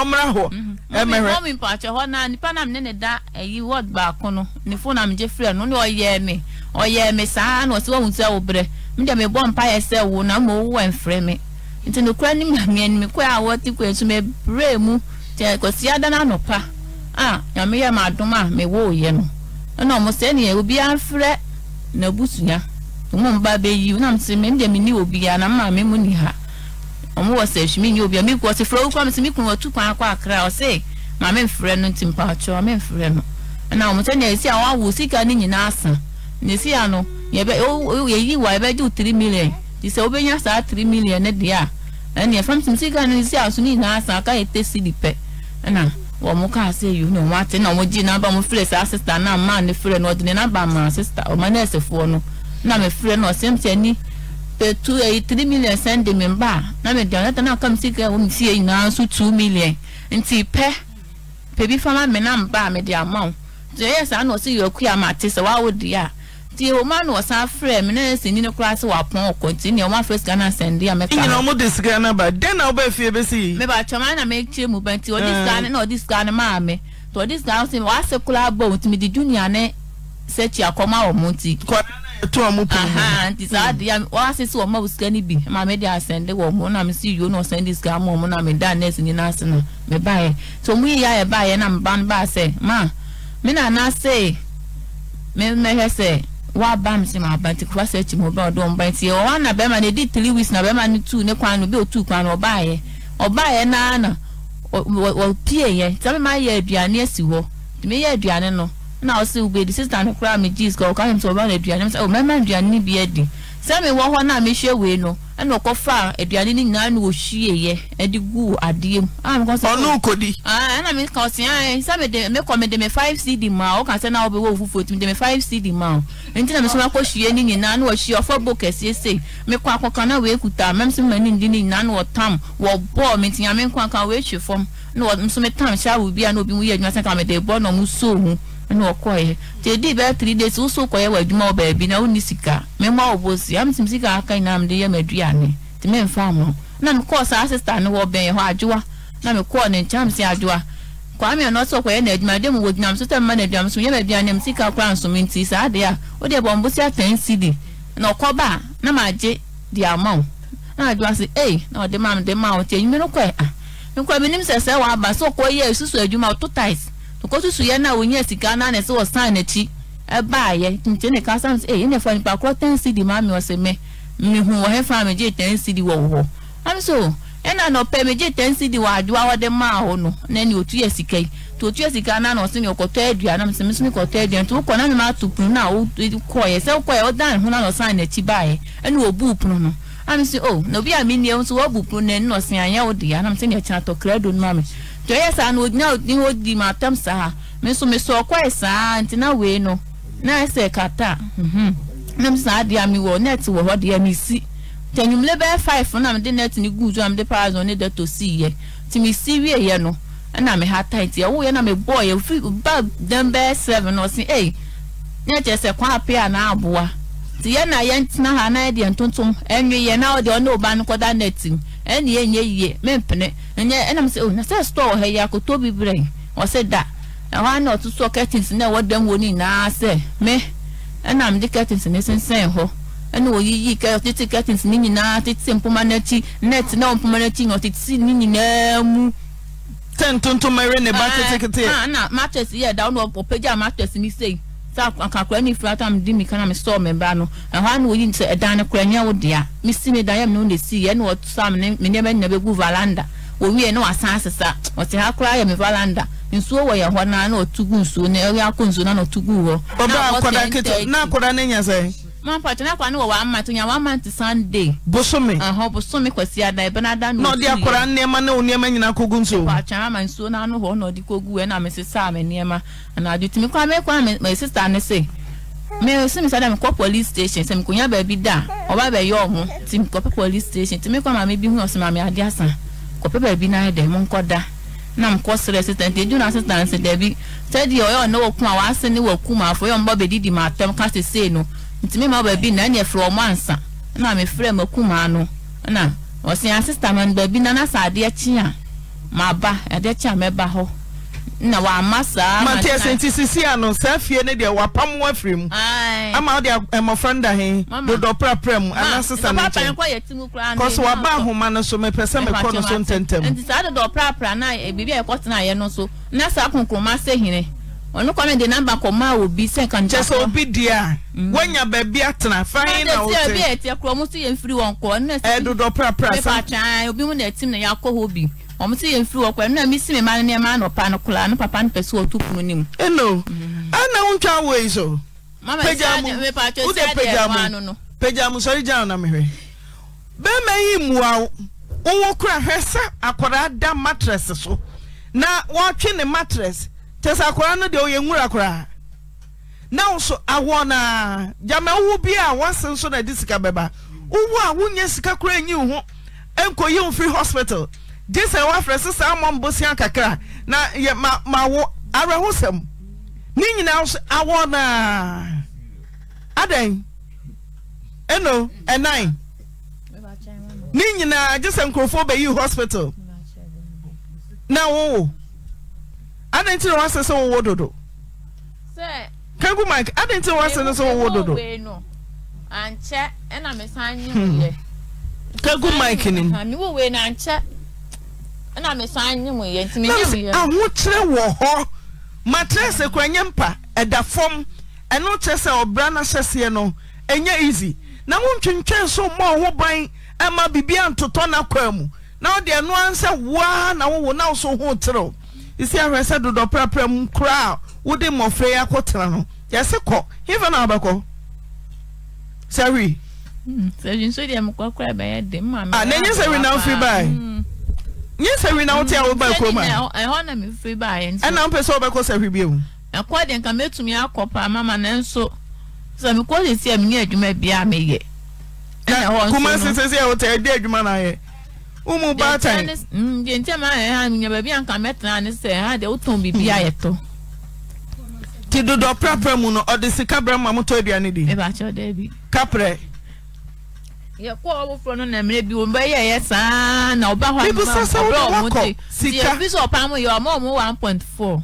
o mra ho e me ho mi pa che ho na ni pa na me ne da eyi word ba ko no ni fun am je frere no no ye me o ye me sa na o se wo hunse wo bre me de me bo mpa ye se wo na mo wo en frere me nti no kran ni ma me ni me ko awo ti ko esu me bre mu te ko sia da na no pa ah ya me ya ma dum a me wo ye no na mo se ne obi anfrɛ na busuya mo mba be yi na mse me ndem ni obi ya na ma me mu ni ha mo wo se shimi ni obi me ko se fro ko me se mi kun otu kwa akwa akra o se ma me mfrɛ no ntimpa cho me mfrɛ no na mo se ne esi a wa wo sika ni nyina asa ne si ano ye be o ye yi wa be ju three million ti se obenya sa three million ne de a na e fam sika ni si aso ni na asa ka etesi dipe na wo mo ka say you know what na mo ji na ba mo free sa sister na ma ne free no de na ba ma sister o ma na se fo no na me free no sem se ni pe two eighty-three million send me ba na me de na come see go me see na so two million nti pe pe bi fama me na ba me de amount je yes na o see you akua ma te se wa wo de a ti o ma no sa free me na se ni no class wa pon o continue o ma first Ghana send ya me pa ni no mo this Ghana ba den na o ba fie be see me ba chama na me chie mu ba ti o this Ghana na o this Ghana ma me to this Ghana se wa se kula bo ti me di junior ne se ti akoma o mo ti to amu pon aha ti sa dia wa se se o ma buska ni bi ma me dia send wo mo na me see you no send this Ghana mo na me dan next ni na se na me ba e so mu ya e ba e na mban ba se ma me na na say me me he say wa bam se ma ba ti kwa se chi mo ba do mba ti o na be ma ne di three weeks na be ma ne two ne kwa no be o two kwa no ba ye o ba ye na na o pie ye ti ma ye aduane asi ho ti me ye aduane no Now see we the sister no cry me Jesus go come to run aduane say o mama aduane ni bi edi say me wo ho na me hwe we no e no ko fa aduane ni nyina no hwe ye e di gu adiem am go say onu kodi ah na me ko si an say me de me ko me de me five C D ma o kan say na o be wo fufu oti me de me five C D ma enti na me so ma ko hwe ni nyina no hwe ofo bo kese sei me ko akokan na we kuta mem so ma ni ndi ni nyina no tam wo bo me tinya me ko akan we hwe fom no so me tam sha wo bia no bi wo ye adwuma say ka me de bo no mu so hu no koye te di ba three days uso koye wa djuma oba bi na oni sika me ma obosi am sim sika akan na am de ye maduane ti me mfa mo na me call sa sister no wo ben ho adwoa na me call ne cham si adwoa kwa me no so koye na djuma de mo wo djuma so te ma na djuma so ye maduane am sika kwa nso me nti sa de a wo de bombo si ten C D na okoba na ma je di amount na adwoa si eh na de ma de ma o te me no koye ah me kwa me nim se se wa ba so koye susu adjuma to ties because suya na wonye sika na na se o san na chi e ba ye nti ne ka san eh ne fa ni pa ten C D ma mi o se me mi hu o he fa me je ten C D wo wo am so e na no pe me je ten C D wa adwa wo de ma ho no na ni otu ye sika to otu ye sika na na o se mi o ko to adua na mi se mi se mi ko to adua nti wo ko na mi ma tu pun na o ko ye se ko ye o dan hu na no san na chi ba ye e na o bu pun no am so oh no bi a mi ni o so wo bu pun na no se anya wo de ya na mi se ni e chira to credo ma me yes, I would now do the matam, sir. Miss Misso, quite sad, and away no. Nice, a cata. Hm, I'm sad, dear me, or nets were what dear me see. Then you labor five for them, the net in the goods, I'm the prize on it to see ye. To me, see ye, you know, and I'm a hat tight, oh, and I'm a boy, a few bab, them bear seven or see eight. Not just a quappy and our boy. The end I ain't now an idea and tontum, and ye now the no ban for that netting. And ye, ye, ye, mempenet, and ye, and I'm so, Nessa store, hey, I could be brain, or said that. And why not to so curtains and know what them would in, I say, me, and I'm the curtains in this and saying, ho, and oh, ye, curtains, curtains, meaning, I did simple manatee, nets, no manatee, or did see, meaning, no, ten to my rene, but I take it, not matches, yeah, down or paja matches, and he say, South and Cacrani flat, I'm dimmy, can I storm and banner, and one wouldn't say a dana crania, would dear. Missy me, I am known to see, and what some name, me never never go Valanda. Well, we are no assassins, or say how cry am Valanda. In so way, one I know two goons soon, and we are consonant or two goons. But now, could I get now? Could I say? My partner, I know one man to one man to Sunday. Bosomi, I hope Bosomi was here, and I done not the Koran name, and no name in a cogunso. I charm and soon I know one or the cogu and I Missus Sam and Yama, and I do to me quite my sister and say, May I soon I'm called police station, some Kunya baby da, or by your home, Tim Copper police station to make my baby who was my dear son. Copper baby neither, Moncoda. Nam cost resistant, they do not stand, said Debbie. Said you all know Kuma, I send you a Kuma for your Bobby Diddy, my term cast is say no. It's me, my baby, Nanny from once, and I'm a friend of Kumano. Now, was the assistant and baby Nana, dear Chia, my ba, a dear Chame Baho. No, I must, Matias and Tissiano, self, you need your wapam wafrim. I'm out there, I'm a friend, I do the prem, and assistant, I'm quiet to move around. Cause Wabaho manners to my person, a corner soon tentum. And decided the opera, and I, a baby, a cotton, I know so. Nasa Kumma say him. Onu kwame de number koma obi se kan just obi dia wanya ba bia tena fine na o se bia e tie kro mo so ye free won ko na se e dodo pra pra sa obi mo na tim na yakọ obi o mo so ye free won ko na mi si me man ne ma no pa no kula no papa no pese o tupunu nim eno ana untwa we so mama me pa cho se anu no pejamu sorry jam na me hwe be meyi muawo wo kura hwesa akora da mattress so na wo twe ne mattress Tesakora no de oyengura kora. Na nso awona jama wu bia wanse nso na disika beba. Uwu a wunye sika kora enyi hu. Enko yi free hospital. Dise wa frese samon bosian kakra. Na ye ma mawo arehosem. Ni nyina nso awona. Aden. Eno enai. Ni nyina dise nkrofo be yi hospital. Na wo I didn't know what I saw. What do sir? Can go, Mike? I didn't know what I saw. What do no? And check, and I'm a sign. Can go, Mike? I knew when I check, and I'm a sign. I'm what I wore. My dress, a craniumpa, at the form, and not just our brand assassin, and you're easy. Now, won't you change so more? Who buying Emma Bibian to turn up? Now, there are no answer. One, I will now so hotel. isi ahwese dodo prapram kura wode mofre yakotera no yesi ko even abako sari sari so dia mkwakura ba ya de mama ah nenye sari na free buy nyen sari na wote awoba ko ma e ho na me free buy en na mpese obako sari biu akwa de nka metumi akopa mama nenso so me ko yesi am nyi adwuma bia me ye kuma sese se hotel de adwuma na ye umu bata mm gente ma ha nya ba bia nka metna ne se ha de uton bibia yeto ti dodo prapra mu no odisika bra ma moto aduane di e ba cho da bi kapre ye ko obo fro no na mere bi wo ba ye yesa na oba ho na obo mo sika bi so pa mo yo mo mo one point four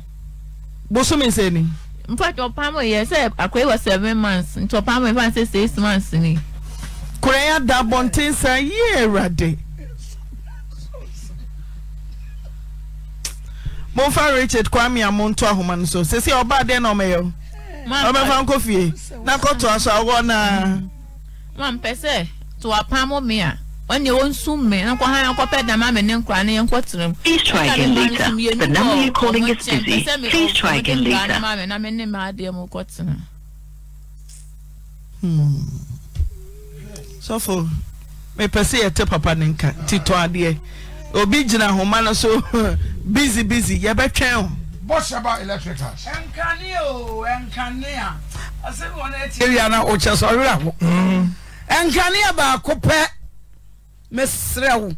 bo so me se ni mfa to pa mo ye se akwai was seven months to pa mo e fa se six months ni korea da bonten sa ye rade Mofa Richard Kwame Amonto ahoma nso sisi oba de na omeyo omefa nkofie na koto aso awo na wan pese to apamo me a onye wonsum me na kwa ha na kwa peda ma me ne nkra na yenkotrem. Please try again later. The number you calling is busy. Please try again later. Na me ne ma de mo kotena. Hmm. Sofo me pese ye te papa nka tito ade obi jina homa no so busy busy ya betwen boss about electric house enkane o enkane a ase won eti area na o che so rira ho enkane ba kope mesrew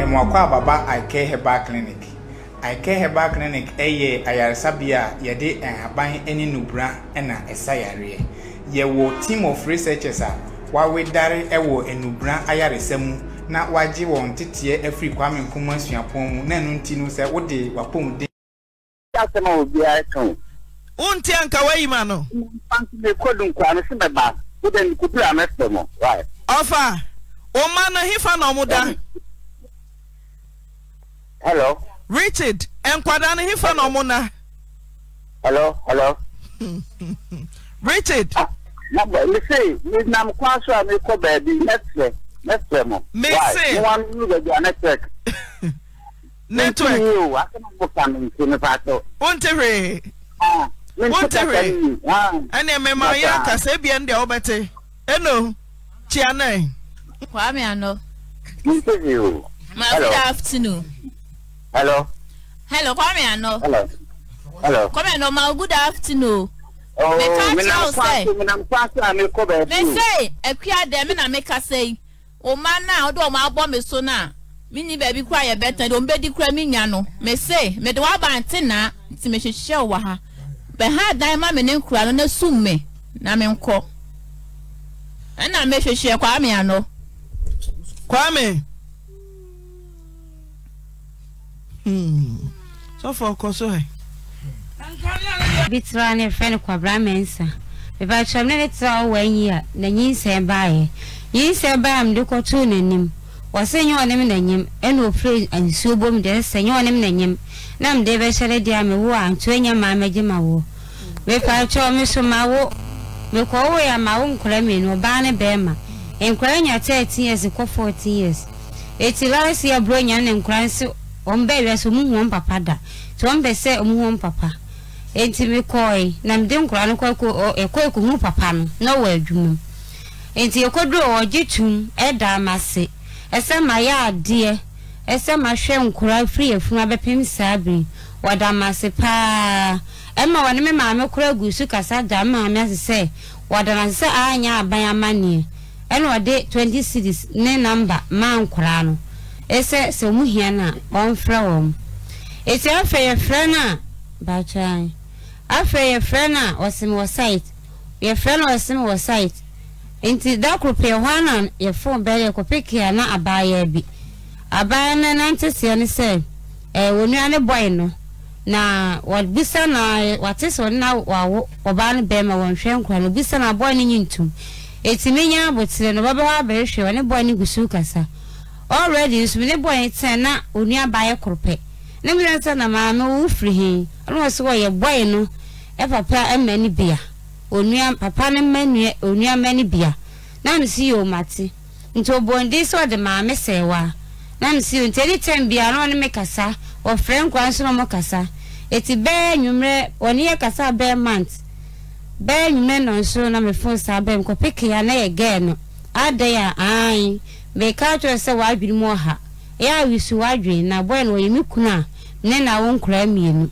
e mo akwa baba I care herbal clinic I care herbal clinic eye ayaresabia ye de enhaban eni nubra na esayare ye wo team of researchers a wawe dare ewo enubran ayaresemu na waji won titie afri kwame nkoma suapon mu na nunti no se wode wapom de asema obi aton unti anka wayi ma no panti me kodun kwa no se beba wode ni kubira meto mo right ofa o ma na hifa na omuda hello Richard enkwada na hifa na omuna hello hello Richard ah. Na ba me say me na kwa so am ko ba bi network network mo me say one you go do network network you I come go come in the pato ontere ah ontere ana me ma ya ka se bi en de obete hello chianai kwa me ano you good afternoon hello hello kwa me ano hello hello kwa me no ma good afternoon oh, me na say, me na say, ekua de me na make say, o man na odo ma agbo me so na, me ni be bi kwa ye better, do be di kura me nya no. Me say, me de wa ba nte na, ti me hwehwe wa ha. Be ha dan ma me ne kura no na sum me, na me nko. E na me hwehwe kwa me ano. Kwa me. Hmm. So for koso he. Bitra ne fene kwa bramensa eba chamne ne tsawo wanyia na nyinse bae nyinse bae mdiko tu nenim wasenyo onem na nyim eno ofre ansuo bom de senyo onem na nyim na mde be shere dia mewo antu enya ma magima wo me fa chome so mawo me kwa wo ya mawo nkura menu ba ne be ma nkura nya thirteen years ko fourteen years etilasi ya bronya ne nkura nso ombe wi so mu hom papa da to ombe se mu hom papa enti mi koi na mde nkura no koi ko e koi ku papa no na wa adwuma enti e kodro ojitum e da mase ese ma ya ade ese ma hwe nkura free efun abepem sabi wa da mase pa e ma woni me ma me kura gusu kasa da ma me asese wa da nse anya aban amani e no de twenty cities ne number ma nkura no ese se mu hia na onfra wom eti afa ye frana bacha afa ye frana osimi wo site ye frana osimi wo site enti da krupe hwana ye phone bere ko peke na abaye bi abaye na nantese ne se e wonu ane boy no na wabisa na watese na wawo oba ne be ma wonhwe nkwa no bisa na boy ne nyintum eti menya abotire no baba ha be hwe ne boy ne gusu kasa already so ne boy ten na onu abaye krupe na mlanza na mama wo frihi ano so ye boy no e papa emani bia onua papa ne manu onua mani bia na no si yo mate Nto bondi so de maame sewa. Na msi unteli tembia no ne mekasa, o franko anso no mokasa. Eti be nwumre oni ye kasa be month. Be nwumre no nso na me phone sa be mko peke ya na ye geno. Ade ya ai. Be ka to se wa adwiri mo ha. Ya wisu wadwe na boy no yemi kuna. Ne na won kura mienu.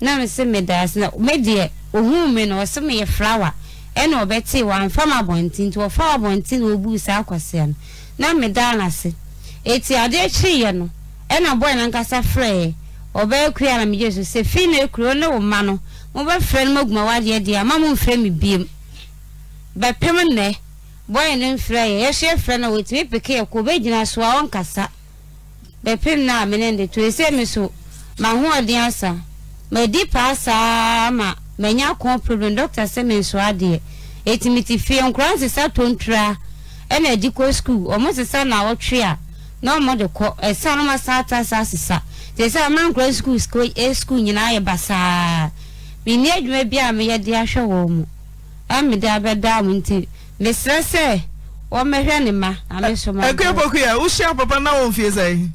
Na me se me das na me de ohun me no se me flower. Eno obeti wa mfama bontin to fa bontin obu sa akwase an na medana se eti ade chiye no ena boy na nkasa frɛ oba kwia na mejesu se fi na ekuro ne wo ma no mo ba frɛ no maguma wade dia ma mo frɛ me biem ba pem ne boy ne frɛ ye hye frɛ na wetimi peke ko be gina so a onkasa ba pem na menende to ese me so ma ho ade asa ma di pasa ma menya ko problem doctor se men so ade etimiti fie nkranse sa tontra ena di ko school omo se sa na wotwe a na omo de ko e sa no ma sa ta sa sisa te sa man ko school school e school nyina ye basa mi ni adwuma bia me ye de ahwe wo mu am de abeda mu nti me sese o me hwe ne ma ame so ma ekwe boku ya u share papa na won fie sai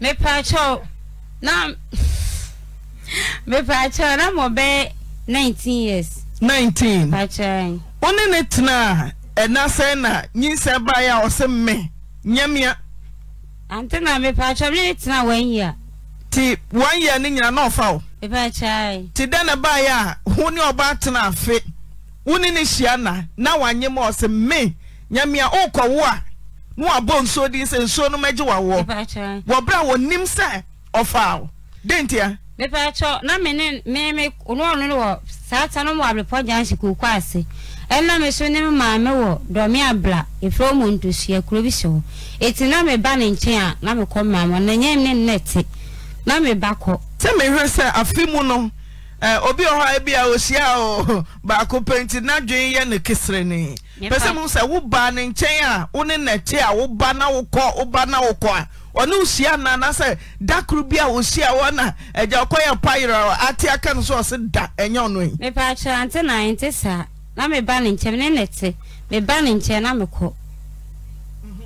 me pa cho na me pa cho na mo be nineteen years. Nineteen. Pachai. One net na enasena nyinsa ba ya osemme nyamia. Antena me pacha me na one year. Ti one year ni nyina na ofa o. Me pachai. Ti da na ba ya huni oba tena afi. Woni ne hia na na wanyem osemme nyamia okwo a. Nu abonso di se nso no magi wawo. Me pachai. Wo bra wonim se ofa o. Dentia. Me pacho na menen me me ono ono wo saata no wa report jansi ku kwase enna me so ne ma me wo do me abla e from ontosia krobiso etina me ba ne nche a na me kom ma mo na nyem ne nete na me ba ko se me hwe se afimu no obi oha bia osia o ba ko penti na dwen ye ne kesere ni pese mo se wo ba ne nche a wo ne nete a wo ba na wo ko wo ba na wo ko a onu usia na na se da krubia usia wona eja okoye pairo ati aka nso se da enye onu yi me pa cha ante na ante sa na me ba ni nche me nete me ba ni nche na me ko mhm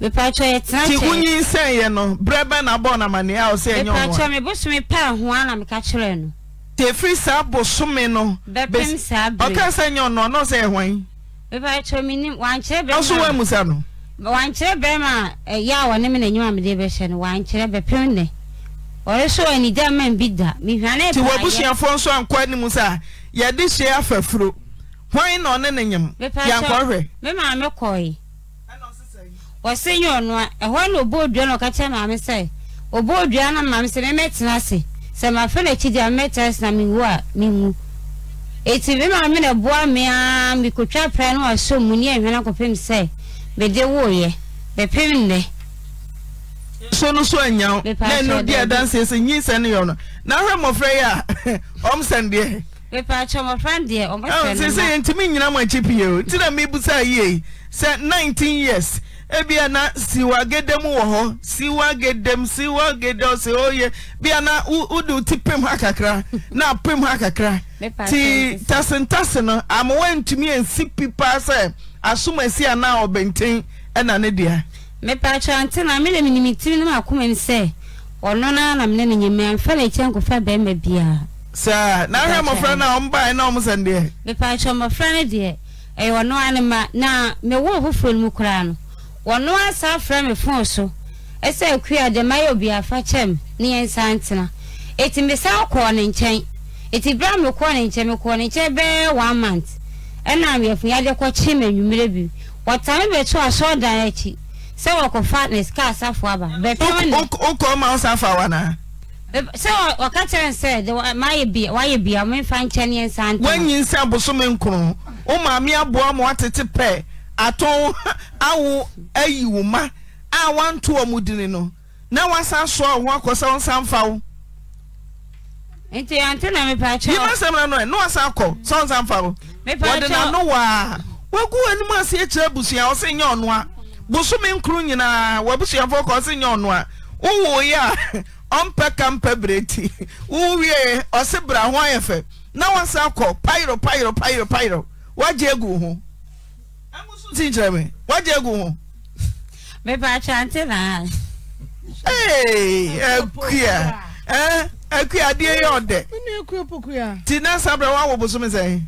me pa cha etan che ti kunyi sen ye no breba na bo na mane a o se enye onu me pa cha me bosu me pa ho ana me ka kire no te free sa bosu me no be pem sa be oka se enye onu no se hwan me pa cha mi ni wan che be osu we mu sa no Wanchire bema ya wane mene nyuma mdebe shani wanchire bepende Oresho enida membida Mifane pa ya Tiwabushi ya fonso ankwa ni musa Yadishe ya fefru Hwa ino onene nyamu Ya nkore Mema ame koi Ano sisa yi Wase nyonwa Hwa ni obo udwano kacha mame sae Obo udwano mame se meme tinasi Sema fele chidi ya meme tinasi na mingua mingu Eti mema amene buwa mea Mikutra pranu wa so munye mena kupemi sae Be de wo ye be pemne so no so anyaw na no dia dance se nyinsa ne yo no na hwe mo frɛ ya om sende be pa cho mo frɛ de om sende se se ntimi nyina mo chipio nti na me busa ye se nineteen years e bia na siwagedem wo ho siwagedem siwagedo se oye bia na udu tipem hakakra na pem hakakra ti tasentasen no am wantumi ensi pipa se asuma si ana obenten ena ne dia me pa chante na mele minimiti ni makoma ni se ono na na mene nyeme anfa le chenko fa be me bia sa na ha mo fra na omba na omsen de me pa chante mo fra ne de e ono anema na me wo ofofo ni mukura no ono asa fra me fon so e se akua de mayo bia fa chem ni ensantena eti me sa ko ne nchen eti bra me ko ne nchen me ko ne che be one month Ena mwefu ya de kwa chime nyumirebi Watame betu wa shoda echi Sewa kwa fatness kaa asafu waba Uko oma osafa wana Sewa wakati ya nse Waye bia mwefa nchani ya nsante Wenye nse abusume nkunu Uma miabu wa mwatete pe Ato au eyi uma Awantu wa mudinino Na wasaswa wako sawa nsamfau Ente ya antena mepacho Yima semla noe nwa sako sawa nsamfau Me pa na no wa wagu anuma ase ekyira busia o se nya ono a busume nkru nyina wabusia fo ko se nya ono a wo ya ompa kampa breti wo wie o se bra ho ayefe na wasa ko pairo pairo pairo pairo waje egu ho amusu tinjeme waje egu ho Me pa chante na. Hey, akuya. Eh, akuya die yonde. Unu akuya pokuya. Ti na sabra wa wo busumi say.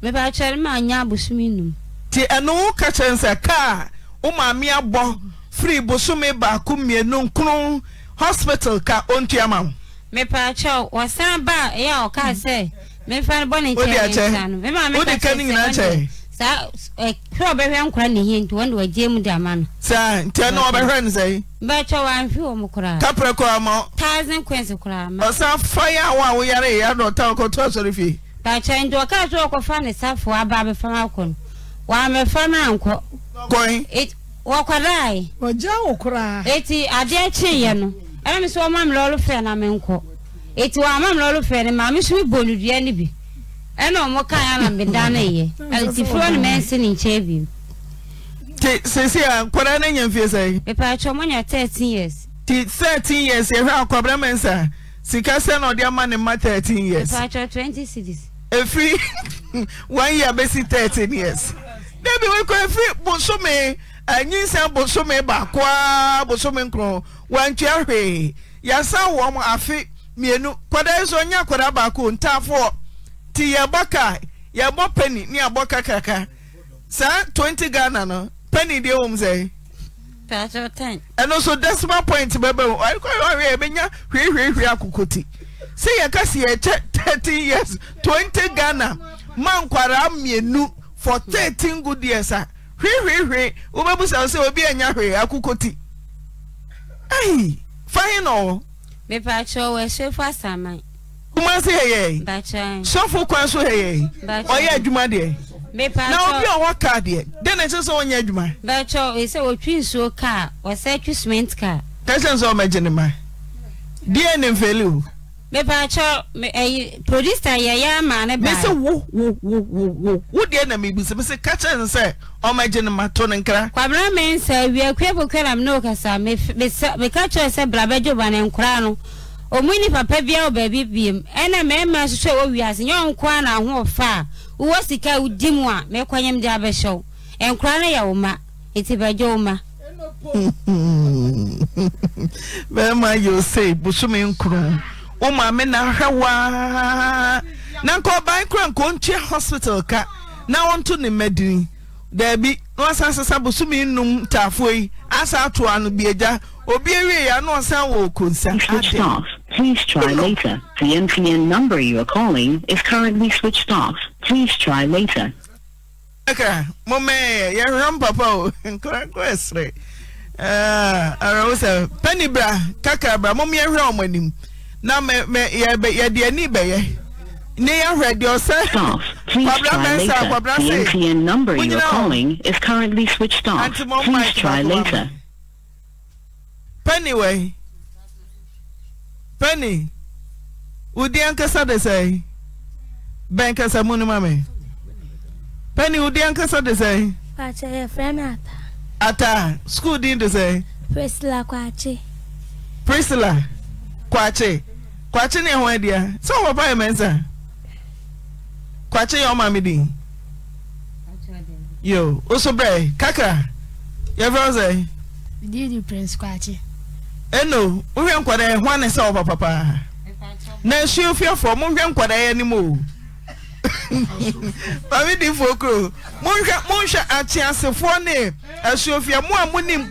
Me pa chere ma anya busumi num. Ti enu ka chense ka, o ma mi abo free busumi ba ku mienu nkunu hospital ka ontiamam. Me pa cha o san ba e ya o ka say. Me fa bo ni chense. Me ma me ka chense. Sa e kro be hwe nkra ne hintu wonde wa jemu da ma no sa ntia no be hwe nzai ba cha wa nfi wo mukra kapre ko ma thousand coins kra ma o sa fire wa wo yare ya no ta ko to so refi ba cha ndo ka so ko fa ne safo aba be fa ma ko wa me fa na nko coin it wo kwarai wo ja wo kra eti ade a chi ye no ana me so ma me lolu fe na me nko eti wa ma me lolu fe ne ma me so bolu dia ni bi eno mo kan ana bidana ye altifro mense ni chebi ti sisi ankora na nyamfie sai e pa chomo nya thirteen years ti thirteen years e hwa akwabra mensa sika se no dia ma ne ma thirteen years e pa cho twenty cities e free one year be si thirteen years na bi we ko free bosome anyinsa bosome ba kwa bosome nkro wantwe ahwe ya sa wo mo afi mienu kwada so nya kwada ba ko ntafo ti yabaka yabo penny ni aboka kaka sa twenty Ghana no penny de wom say pacho ten and also decimal point bebe I ko we benya hwe hwe hwe akokoti say yakasi ye thirty years twenty Ghana man kwara mienu for thirteen good years ah hwe hwe hwe wo bebusa say obi anya hwe akokoti ai fine no me pacho we se fa saman kuma se yeye bacha sofo kwanso yeye oya adwuma de me pa na obi o waka de de na se so onya adwuma bacha e se otwi nsuo ka o se twi cement ka tension so magine ma de ne mfelu me bacha e producer yeye ma na ba me se wo wo wo wo de na me bise me se ka chen se o magine ma to nkra kwabra men se wi akwe bokara m no kasa me me ka chen se brabejo ba ne nkra no omuni papa bia o baby biem ena mema soso wo wiase nyon kwa na ho fa wo sika udimu a me kwanyem dia be show enkra na ya wo ma eti bajo ma mema you say busumi nkru o ma me na hwa na ko ban kran ko ntie hospital ka na wonto ne medin da bi no sasasa busumi num tafoi asa ato anu bieja obi ewe ya no san wo konsa ade. Please try later. The M T N number you are calling is currently switched off. Please try later. Okay, mommy, you're wrong, Papa. Correct question. Ah, I was a penny bra, kaka bra. Mommy, you're wrong with him. Now me me ya be ya di ani be ya. Ne ya ready yourself. Please try later. The M T N number you are calling is currently switched off. Please try later. Penny way. Penny, would the anchor say? Bankers are money, mammy. Penny, would the anchor say? Pacha, your friend Atta. Atta, school didn't say? Priscilla Quache. Priscilla Quache. Quache, no idea. So, what by a mensa? Quache, your mammy, ding. Yo, also, bray, Kaka. Your brother. Did you, Prince Quache? Eno, we are quite a one is over, Papa. Now she'll feel for Mongan quite any more. But we did for crew. Monga Monsha at chance of one name, as you fear more moonim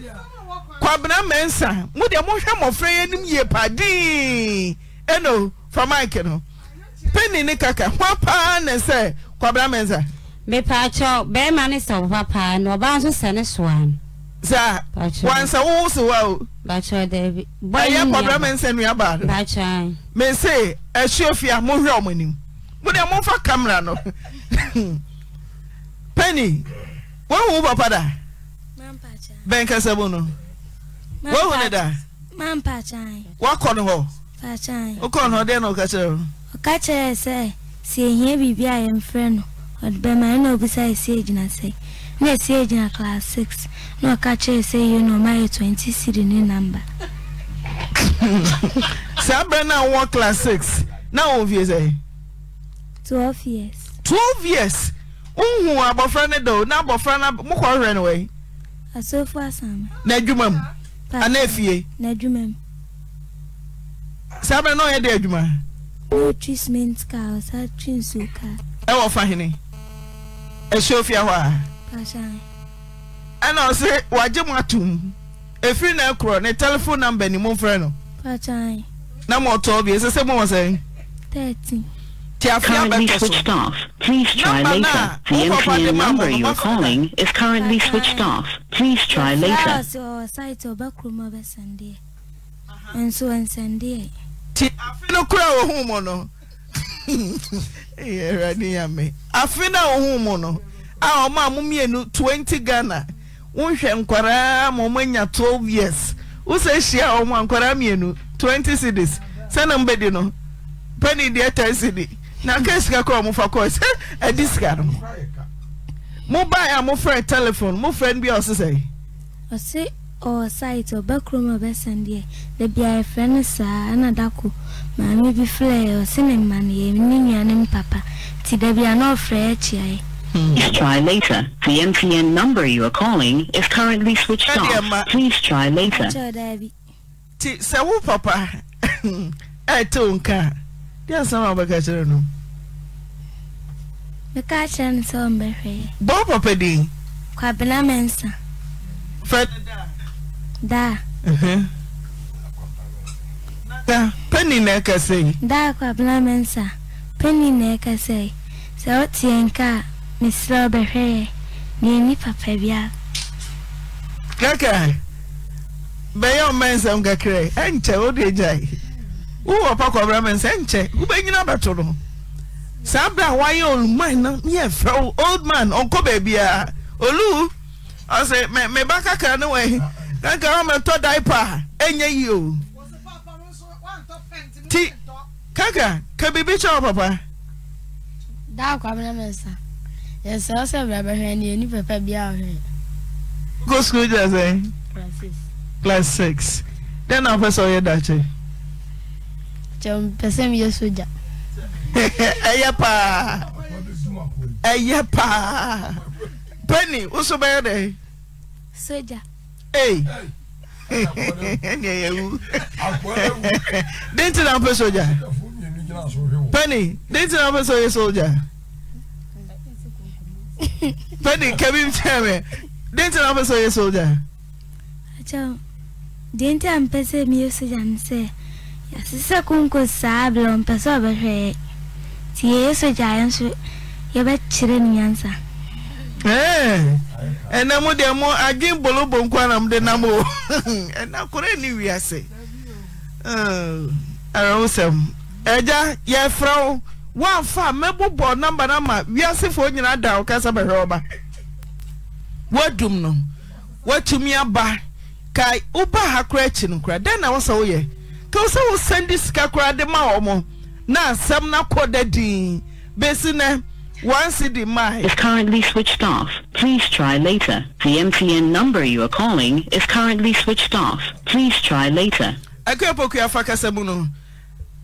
Quabna Mensa. Would a Monsham of Fraying ye paddy? Eno, for my kennel. Penny Nicaka, Papa, and say, Quabna Mensa. Be Pacho, bear manis of Papa, no bounces and a swan. Sir, once I also well, Bachelor David. By your problem and send me about Bachelor. May say, as sure if you are more Roman, would I move for camera? No Penny, what over Pada? Banker Sabono. What would I die? Mam Pachai. What call her? Pachai. Who call her then? No catcher. Catcher, say, see, here be I am friend, but by my no besides Sage and I say. Next year in class six, no catcher say you know my twenty sitting number. Sabrina one class six. Now of years eh? Twelve years. Twelve years. Oh, about friend though. Now about friend, more ran away. Asofa Sam. Nedjumam. Anefie. Nedjumam. Sabe no ye de adwuma. No treatment ka sa twinsuka. E wo fa hene. E Sofia ho a. Pashan. Ana se waje mu atum. Efiri na ekro ne telephone number ni mo mfre no. Pashan. Na mo to bi se se mo say. thirty. Currently switched off. Please try later. The M T N number you are calling is currently switched off. Please try later. And so and Sunday. twenty Ghana. twelve years. Who says she twenty cities. Send Penny the city. Na kesika ko mo fa course e disika no mo buy am friend telephone mo friend bi o se say o se o site o backroom obesan de de bi friend sa na dako ma me bi flare o se ne man ye ni nyanem papa ti de bi an offer chi ai try later. The M T N number you are calling is currently switched off. Please try later. Ti se wo papa e to nka. Yes, I'm a catcher. No, the catcher and some berry. Bob Papadi Cabana Mensa Fred Da Penny Necker say Da Cabana Mensa Penny Necker say So Tienka Miss Robert Nini Papavia Gakai Bayon Mensa Gacre and Choday. Who are Paco Raman Sanche? Who banging up at all? Sabra, why old man? Yes, old man, Uncle Babia. Olu, I say, my back can away. That government to diaper, and you. T. Kaka, can be bitch or papa? Dark Ramansa. Yes, I'll say, Rabbi Henny, and you prepare be out here. Go school, just eh? Class six. Class six. Then I'll saw your dache. Jom pesem yesuja. Eyapa. Eyapa. Penny, what's about it? Soja. Hey. Didn't you know soja? Penny, didn't you know soja? Penny, can you tell me? Didn't you know soja? Jom, didn't you know pesem yesuja? Yes, it's a kunko sablon pasoba re. Yes, a giant, you bet children yansa. Eh, and I'm with them more again, Bolobon Quanam de Namo, and I couldn't leave you. I say, oh, I owe some. Eja, yeah, Frau, one farm, mebble board number, we are so fortunate at our Casaba Roba. What do no? What to me a bar? Kai Upa her cratching cry, then I was so ye. Kosa wo sendi sika kura de ma omo na asem na koda din besine once the my is currently switched off. Please try later. The M T N number you are calling is currently switched off. Please try later. Akepo ku afa kasemu no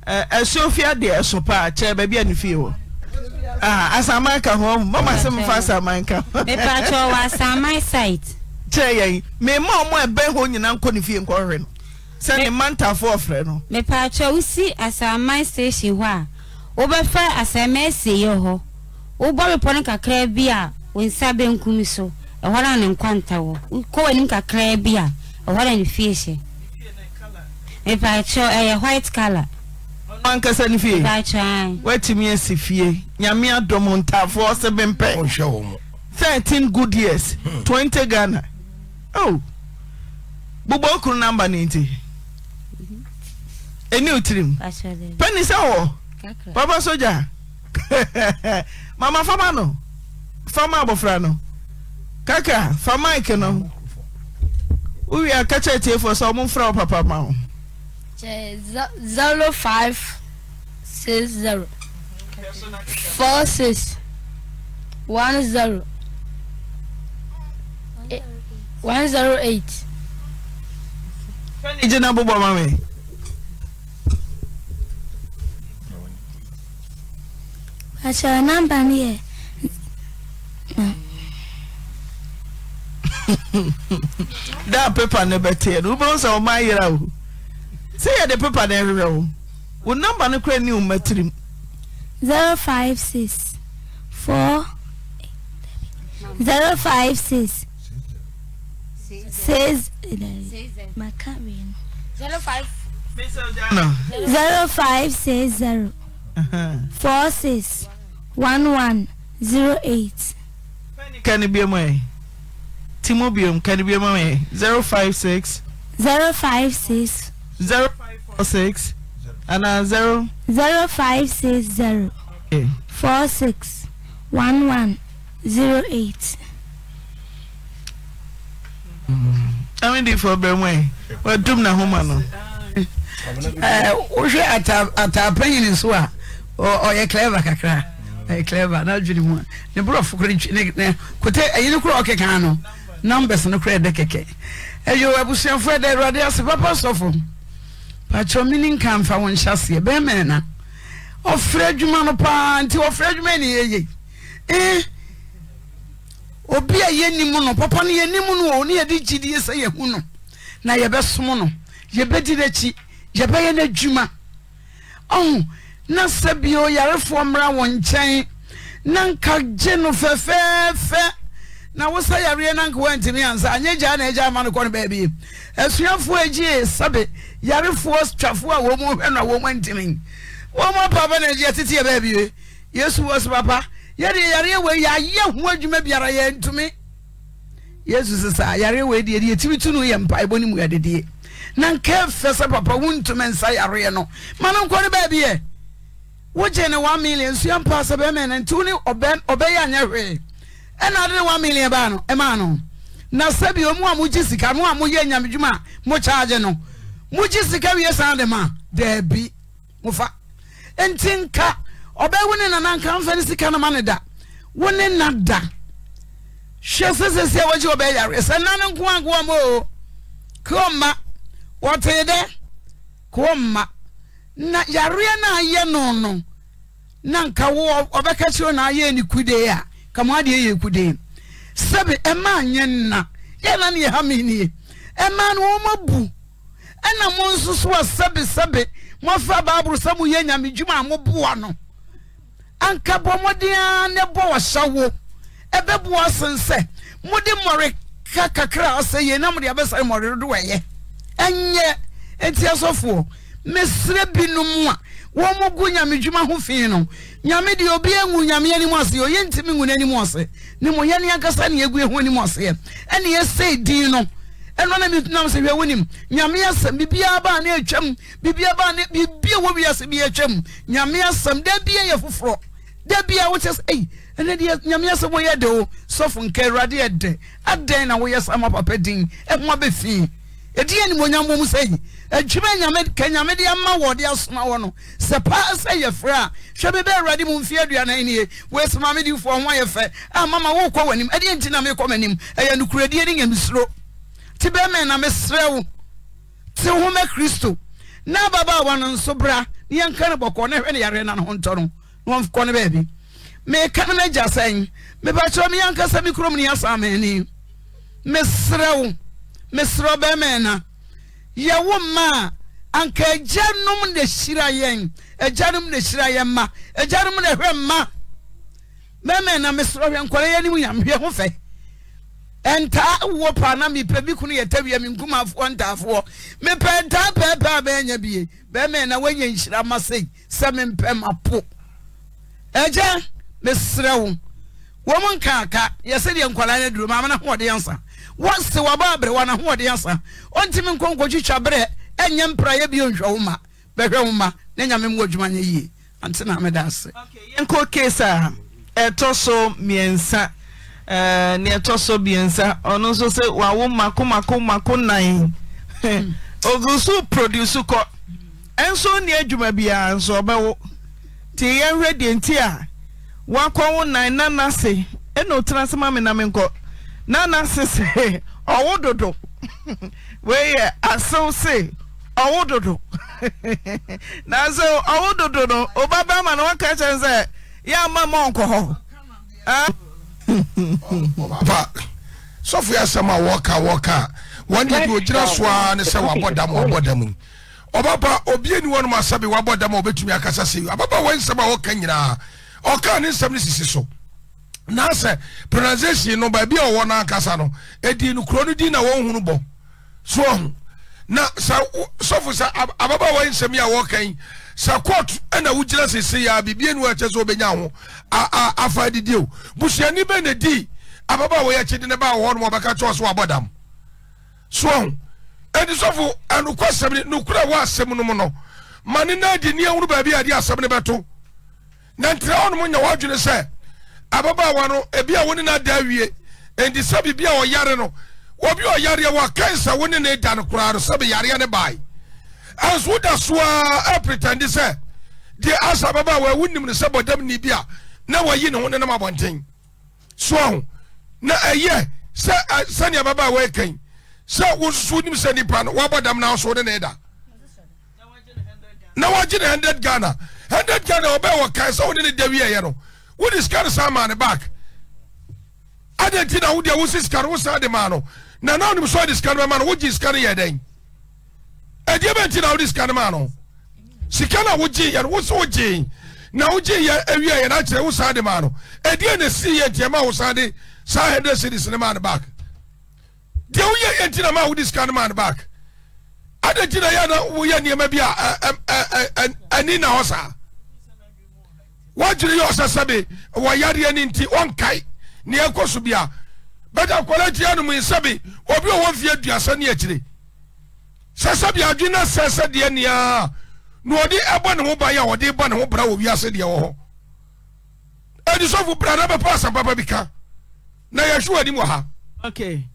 eh asofia de esopa che ba bia nfie wo ah asamanka ho mama asem fa asamanka me pa cho wa asamai site che yen me ma omo e ben ho nyina nko nfie nko hwe no. Send a manta for friend. Me patcher, we see as a my station. Why overfare as a messy yoho? O Bobby Ponica Crabia, when Sabin Cumiso, a Holland and Quantao, we call him a crabia, a Holland fish. If I show a white color, Uncle Sanfi, I try. Wait to me, Sifi, Yamia Domonta for seven pay. Thirteen good years, twenty Ghana. Oh, Boboku number ninety. A new trim. Penny saw Papa Soja. Mama Famano. Fama Bofrano. Kaka, Fama Keno. We are catching here for some from Papa Mao. Zero five six zero four six one zero one zero eight. Penny Jenna Boba Mammy. I shall number here. That paper never tear. Who bones are my hero? Say the paper never roll. What number no credit new material? Zero five six four zero five six says my cabin zero five zero five six zero four six one one zero eight. Can it be a way? Timobium, can it be a way? Zero five six zero five six zero five four six and a zero zero five six zero okay. four six one one zero eight. How many for Benway? Well, do na humano. Uh, Usha at a penny in Swa or a clever cacra. A clever, not Jimmy. The broth could take a unicorn cano. Numbers no credit decay. And you will send for the radius of Papa Sophom. Patrominin can for one chassis, a bemena. Of Fred Jumanopan to Fred Many. Eh? Obi a yeni mono, papa ni yeni mono, ni yedi chidi sa yehuno. Na yebe sumono, yebe direchi, yebe yene juma. Oh, na sebio yare formra wanchain, na nkajeno fefefe. Na wasa yare na nkwenti ni ansa, anyeja aneja amano kwa baby. Esu ya fuwe jie sabi, yare fuwa strafuwa womo wena womo ntimi. Womo papa nejia titi ya baby. Yesu wasu papa. Yari yari we ya ye huwa jume biara ye ntumi. Yesu sasa yari we diye diye tibi tunu ye mpa eboni mu ya diye. Nanke fesa papa wuntume nsa yari ye no. Manu mkwani baby ye. Wujene one million suya mpa sabi mene ntuni oben obeya nyewe. Ena adine one million bano emano. Nasebi omuwa mujisika muwa muye nyamijuma mochaje no. Mujisika wye sande ma. Debi. Mufa. Entinka. Obe wune na nanka mfenisi kana manida. Wune nada. Shesese siya waji obe yare. Senana nkuwa nkuwa mo. Kuma. Watede. Kuma. Na yare na ye nono. Nanka wo obe kacho na ye ni kude ya. Kamwadi ye kude. Sebe ema nyenna. Yena ni hamini. Ema nwomabu. Ena monsuswa sebe sebe. Mwafaba aburu samu ye nyamijuma amobu wano. Anka bo modia ne bo washawo ebe bo asense modi more kakakra ase ye na modi abesa more do ye enye enti asofo mesre binum a wo mogu nyame dwuma ho fin no nyame de obi enwu nyame ani mo ase ye ntimi nwu ani mo ase ne mo ye ne ankasa ne egu ehu ani mo ase ene ye sei din no eno na mitnam se hwe wonim nyame asem bibia ba na atwam bibia ba na bibia wo wiase bi atwam nyame asem da bia ye foforo da bia wo ches eh ene dia nyame asem wo ye de o sofu nke urade ye de adan na wo ye sama papa din e mo be fi e dia ni mo nyambo mu sei adwuma nyame ka nyame dia ma wo dia soma wo no se pa se ye fra hwe be be urade mu mfie adua na ni we soma me di fo ho ye fe ah mama wo kwa wanim e dia ntina me kwa manim e ye nukure dia ni nyamsro Tibeme na mesrew. Ti hume Kristo. Na baba wano nsobra. Ni yankane boko ne hwene yare na hontono. Nwamf kone baby. Me kane jaseng. Me bacho mi yankase mikro mni asameni. Mesrew. Mesrew beme na. Ya woma anke janum de shira yen. E janum de shira yen ma. E janum de hwe ma. Beme na mesrew yankole yani mu yamhwe ho fe. Enta wo pa na mi pebi kunu yetawia mi nkumafo ntafo me penta pepa be nya bie be me na wanya nhira masei se me mpem apo eje mesrew wo mun kaka yese de nkwala na duro mama na hode yansa wo se wa babre wa na hode yansa ontimi nkonko twitwa bre enye mpraye bi onhwa wo ma behwe wo ma na nya mem wodwuma nya yie antina me dance okay enko kesa etoso miensa eh ne etoso biensa ono so se wawo makoma koma konan ogusu produce ko enso ne adwuma bia enso obawo ti yen hwede enti a wakon wonan nanase eno transma me na menko nanase se owododo we aso se owododo na so owododo no obaba ma na waka chense ya mama onko ho ah papa So if we are some walker walker, one day we just want to say we bought them, we bought them. Obaba obi ni one must be we bought them. Obetumi akasa say. Obaba when some walker nyina, walker ni some ni sisi so. Na say pronunciation no baby o one akasa no. Edi no kronu di na won hunu bo. So na sa so for say ababa when some ya walker Sakot and a wujira sisi ya bibi enu achezo benya ho a a afa didi o busiani benedi ababa wo ya chidi ne ba ho no baka cho so abodam so edi sofu anu kwasem no kura wa asem no mo no mane na di ne ehuru ba bia di asem ne beto na ntra on mo nya wadwene se ababa wa no ebi a woni na da wie endi se bibi a o yare no obi o yare wa kansa woni ne da no kura no se bi yare ne bai as what that's why I pretend to say the answer about where wouldn't the about them Nibia now you know the number one thing so now a year so I send you about working so who's wouldn't send you plan what about them now so then either now I didn't hundred Ghana hundred Ghana about what kind so did the way you know what is kind of some on the back I didn't know there was this car was out the man now now I'm sorry this car man what is carrying then I didn't know this kind of man. She cannot would you and what's what you now? Jay and I tell us how the man. I didn't see a Jama Sunday, Sahara cities in the man back. Do you enter him out with this kind of man back? I don't know we are near maybe an in house. What do you also say? Why are you in the one kite near Kosubia? But I'll call it Yanu in Sabi or you want to be a son yesterday. Sasabi adwina sasa de nia no odi ebo ne ho ba ya odi ba ne ho bra wo wiase de ho edi so fu bra na ba passa papa bika na ya hwe adi mo ha okay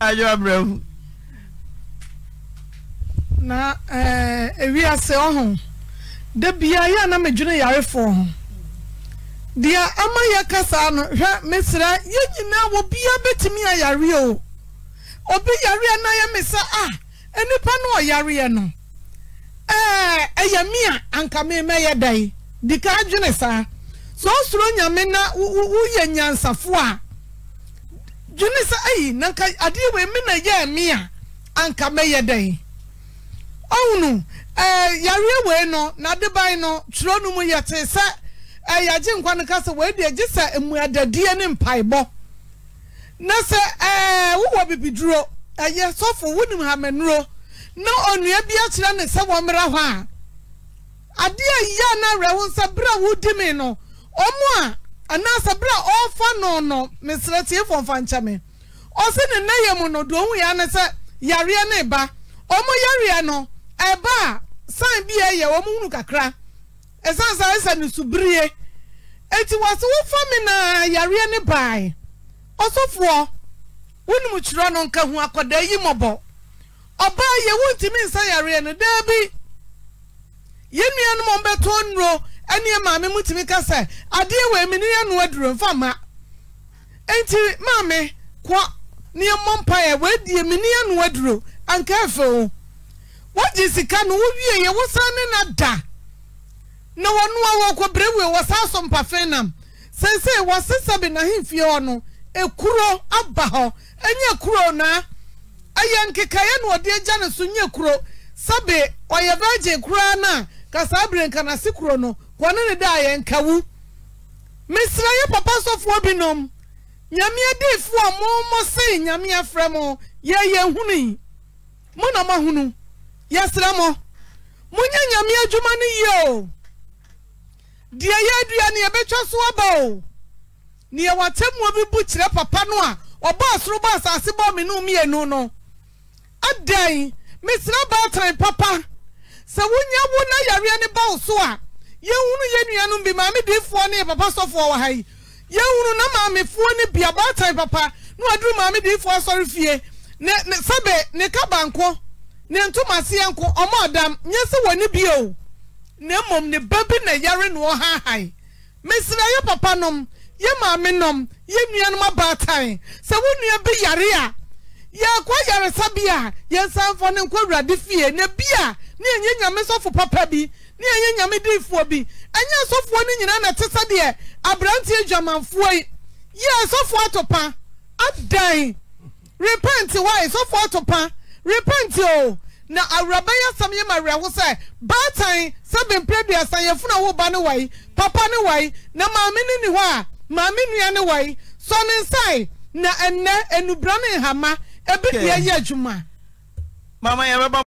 ayo abram na eh e wiase ohun de bia ya na medwene yarefo ho dia ama ya kasa no hwe mesra ye nyina wo bia betimi ayare o obi yari anaye mesa ah enipa no yari e no eh eyami a anka me meye dai dika adwene sa so soro nyame na wo ye nyansafo a dwene sa ai nanka ade we me na ye me a anka meye dai ohunu eh yari we no na debai no tro no mu yete sa eh yaje nkwan kasa we de je sa emuadadie ne mpaibọ nase eh wo wo bibiduro aye sofo wonim ha menuro na onua bia kira ne se wo mra ho a ade aye na rewo nsabra wudimi no omo a anasa bra ofa no no mesrati fo fancha me o se ne naye mu no do hu ya ne se yare na ba omo yare no eba san bia ye omo hunu kakra esan san esan subrie enti wase wo fa me na yare ne bai osofo wonu mu kiro no nka hu akoda yi mobo oba ye wunti mi nsa yare no dabi ye nua no mbeto nro ane maame mutimi kasa ade we mi nua no aduro mfama enti maame kwa ne mompa ye we die mi nua no aduro anka afo waji sika no wie ye wosane na da na wonu awo kwa brewe wosaso mpafenam sense wosesabe na himfie ono ekuro abaho enye kuro na ayenkekaye no de agya ne so nye kuro sabe oyebaje kura na kasabren kana sikuro no kwani ne da ayenkawu misra ye papa sofo binom nyame adefo amomo sei nyame afremo ye ye hunu mo na ma hunu yesremo munya nyame adwuma ne ye o de ye adua ne ebetwa so aba o ni ya watemu wabi buchile papa nwa wabasru basa asibo minu miye nuno adai misra batra papa se wunya wuna yari ya niba usua ye unu yenu ya numbi mami difuwa ya papa sofuwa wahai ye unu na mami fuwa ni biya batra papa nwa dru mami difuwa sorifie ne, ne sabe ne kaba nko ne ntuma siya nko omadam nyesi wani biyo ne mom ni babi ne yari nwa hahai misra ya papa nom ye maame nom ye nua no mabatan se wo nua bi yare a ye kwa yare sabia ye sanfo ne kwa urade fie ne bia ne enye nyame sofo papa bi ne enye nyame difo bi enye sofo ne nyina na tese de abrantie dwamanfo yi Yes, so far to pa. I'm dying. Repent, why? So far to pa. Repent, yo. Na arabaya samye maria who say, Batang, seven predia sayafuna wo ban away, papa no way, na mamini ni wa, mamini anaway, son inside, na enne, enu brani hama, ebit ya juma. Mama,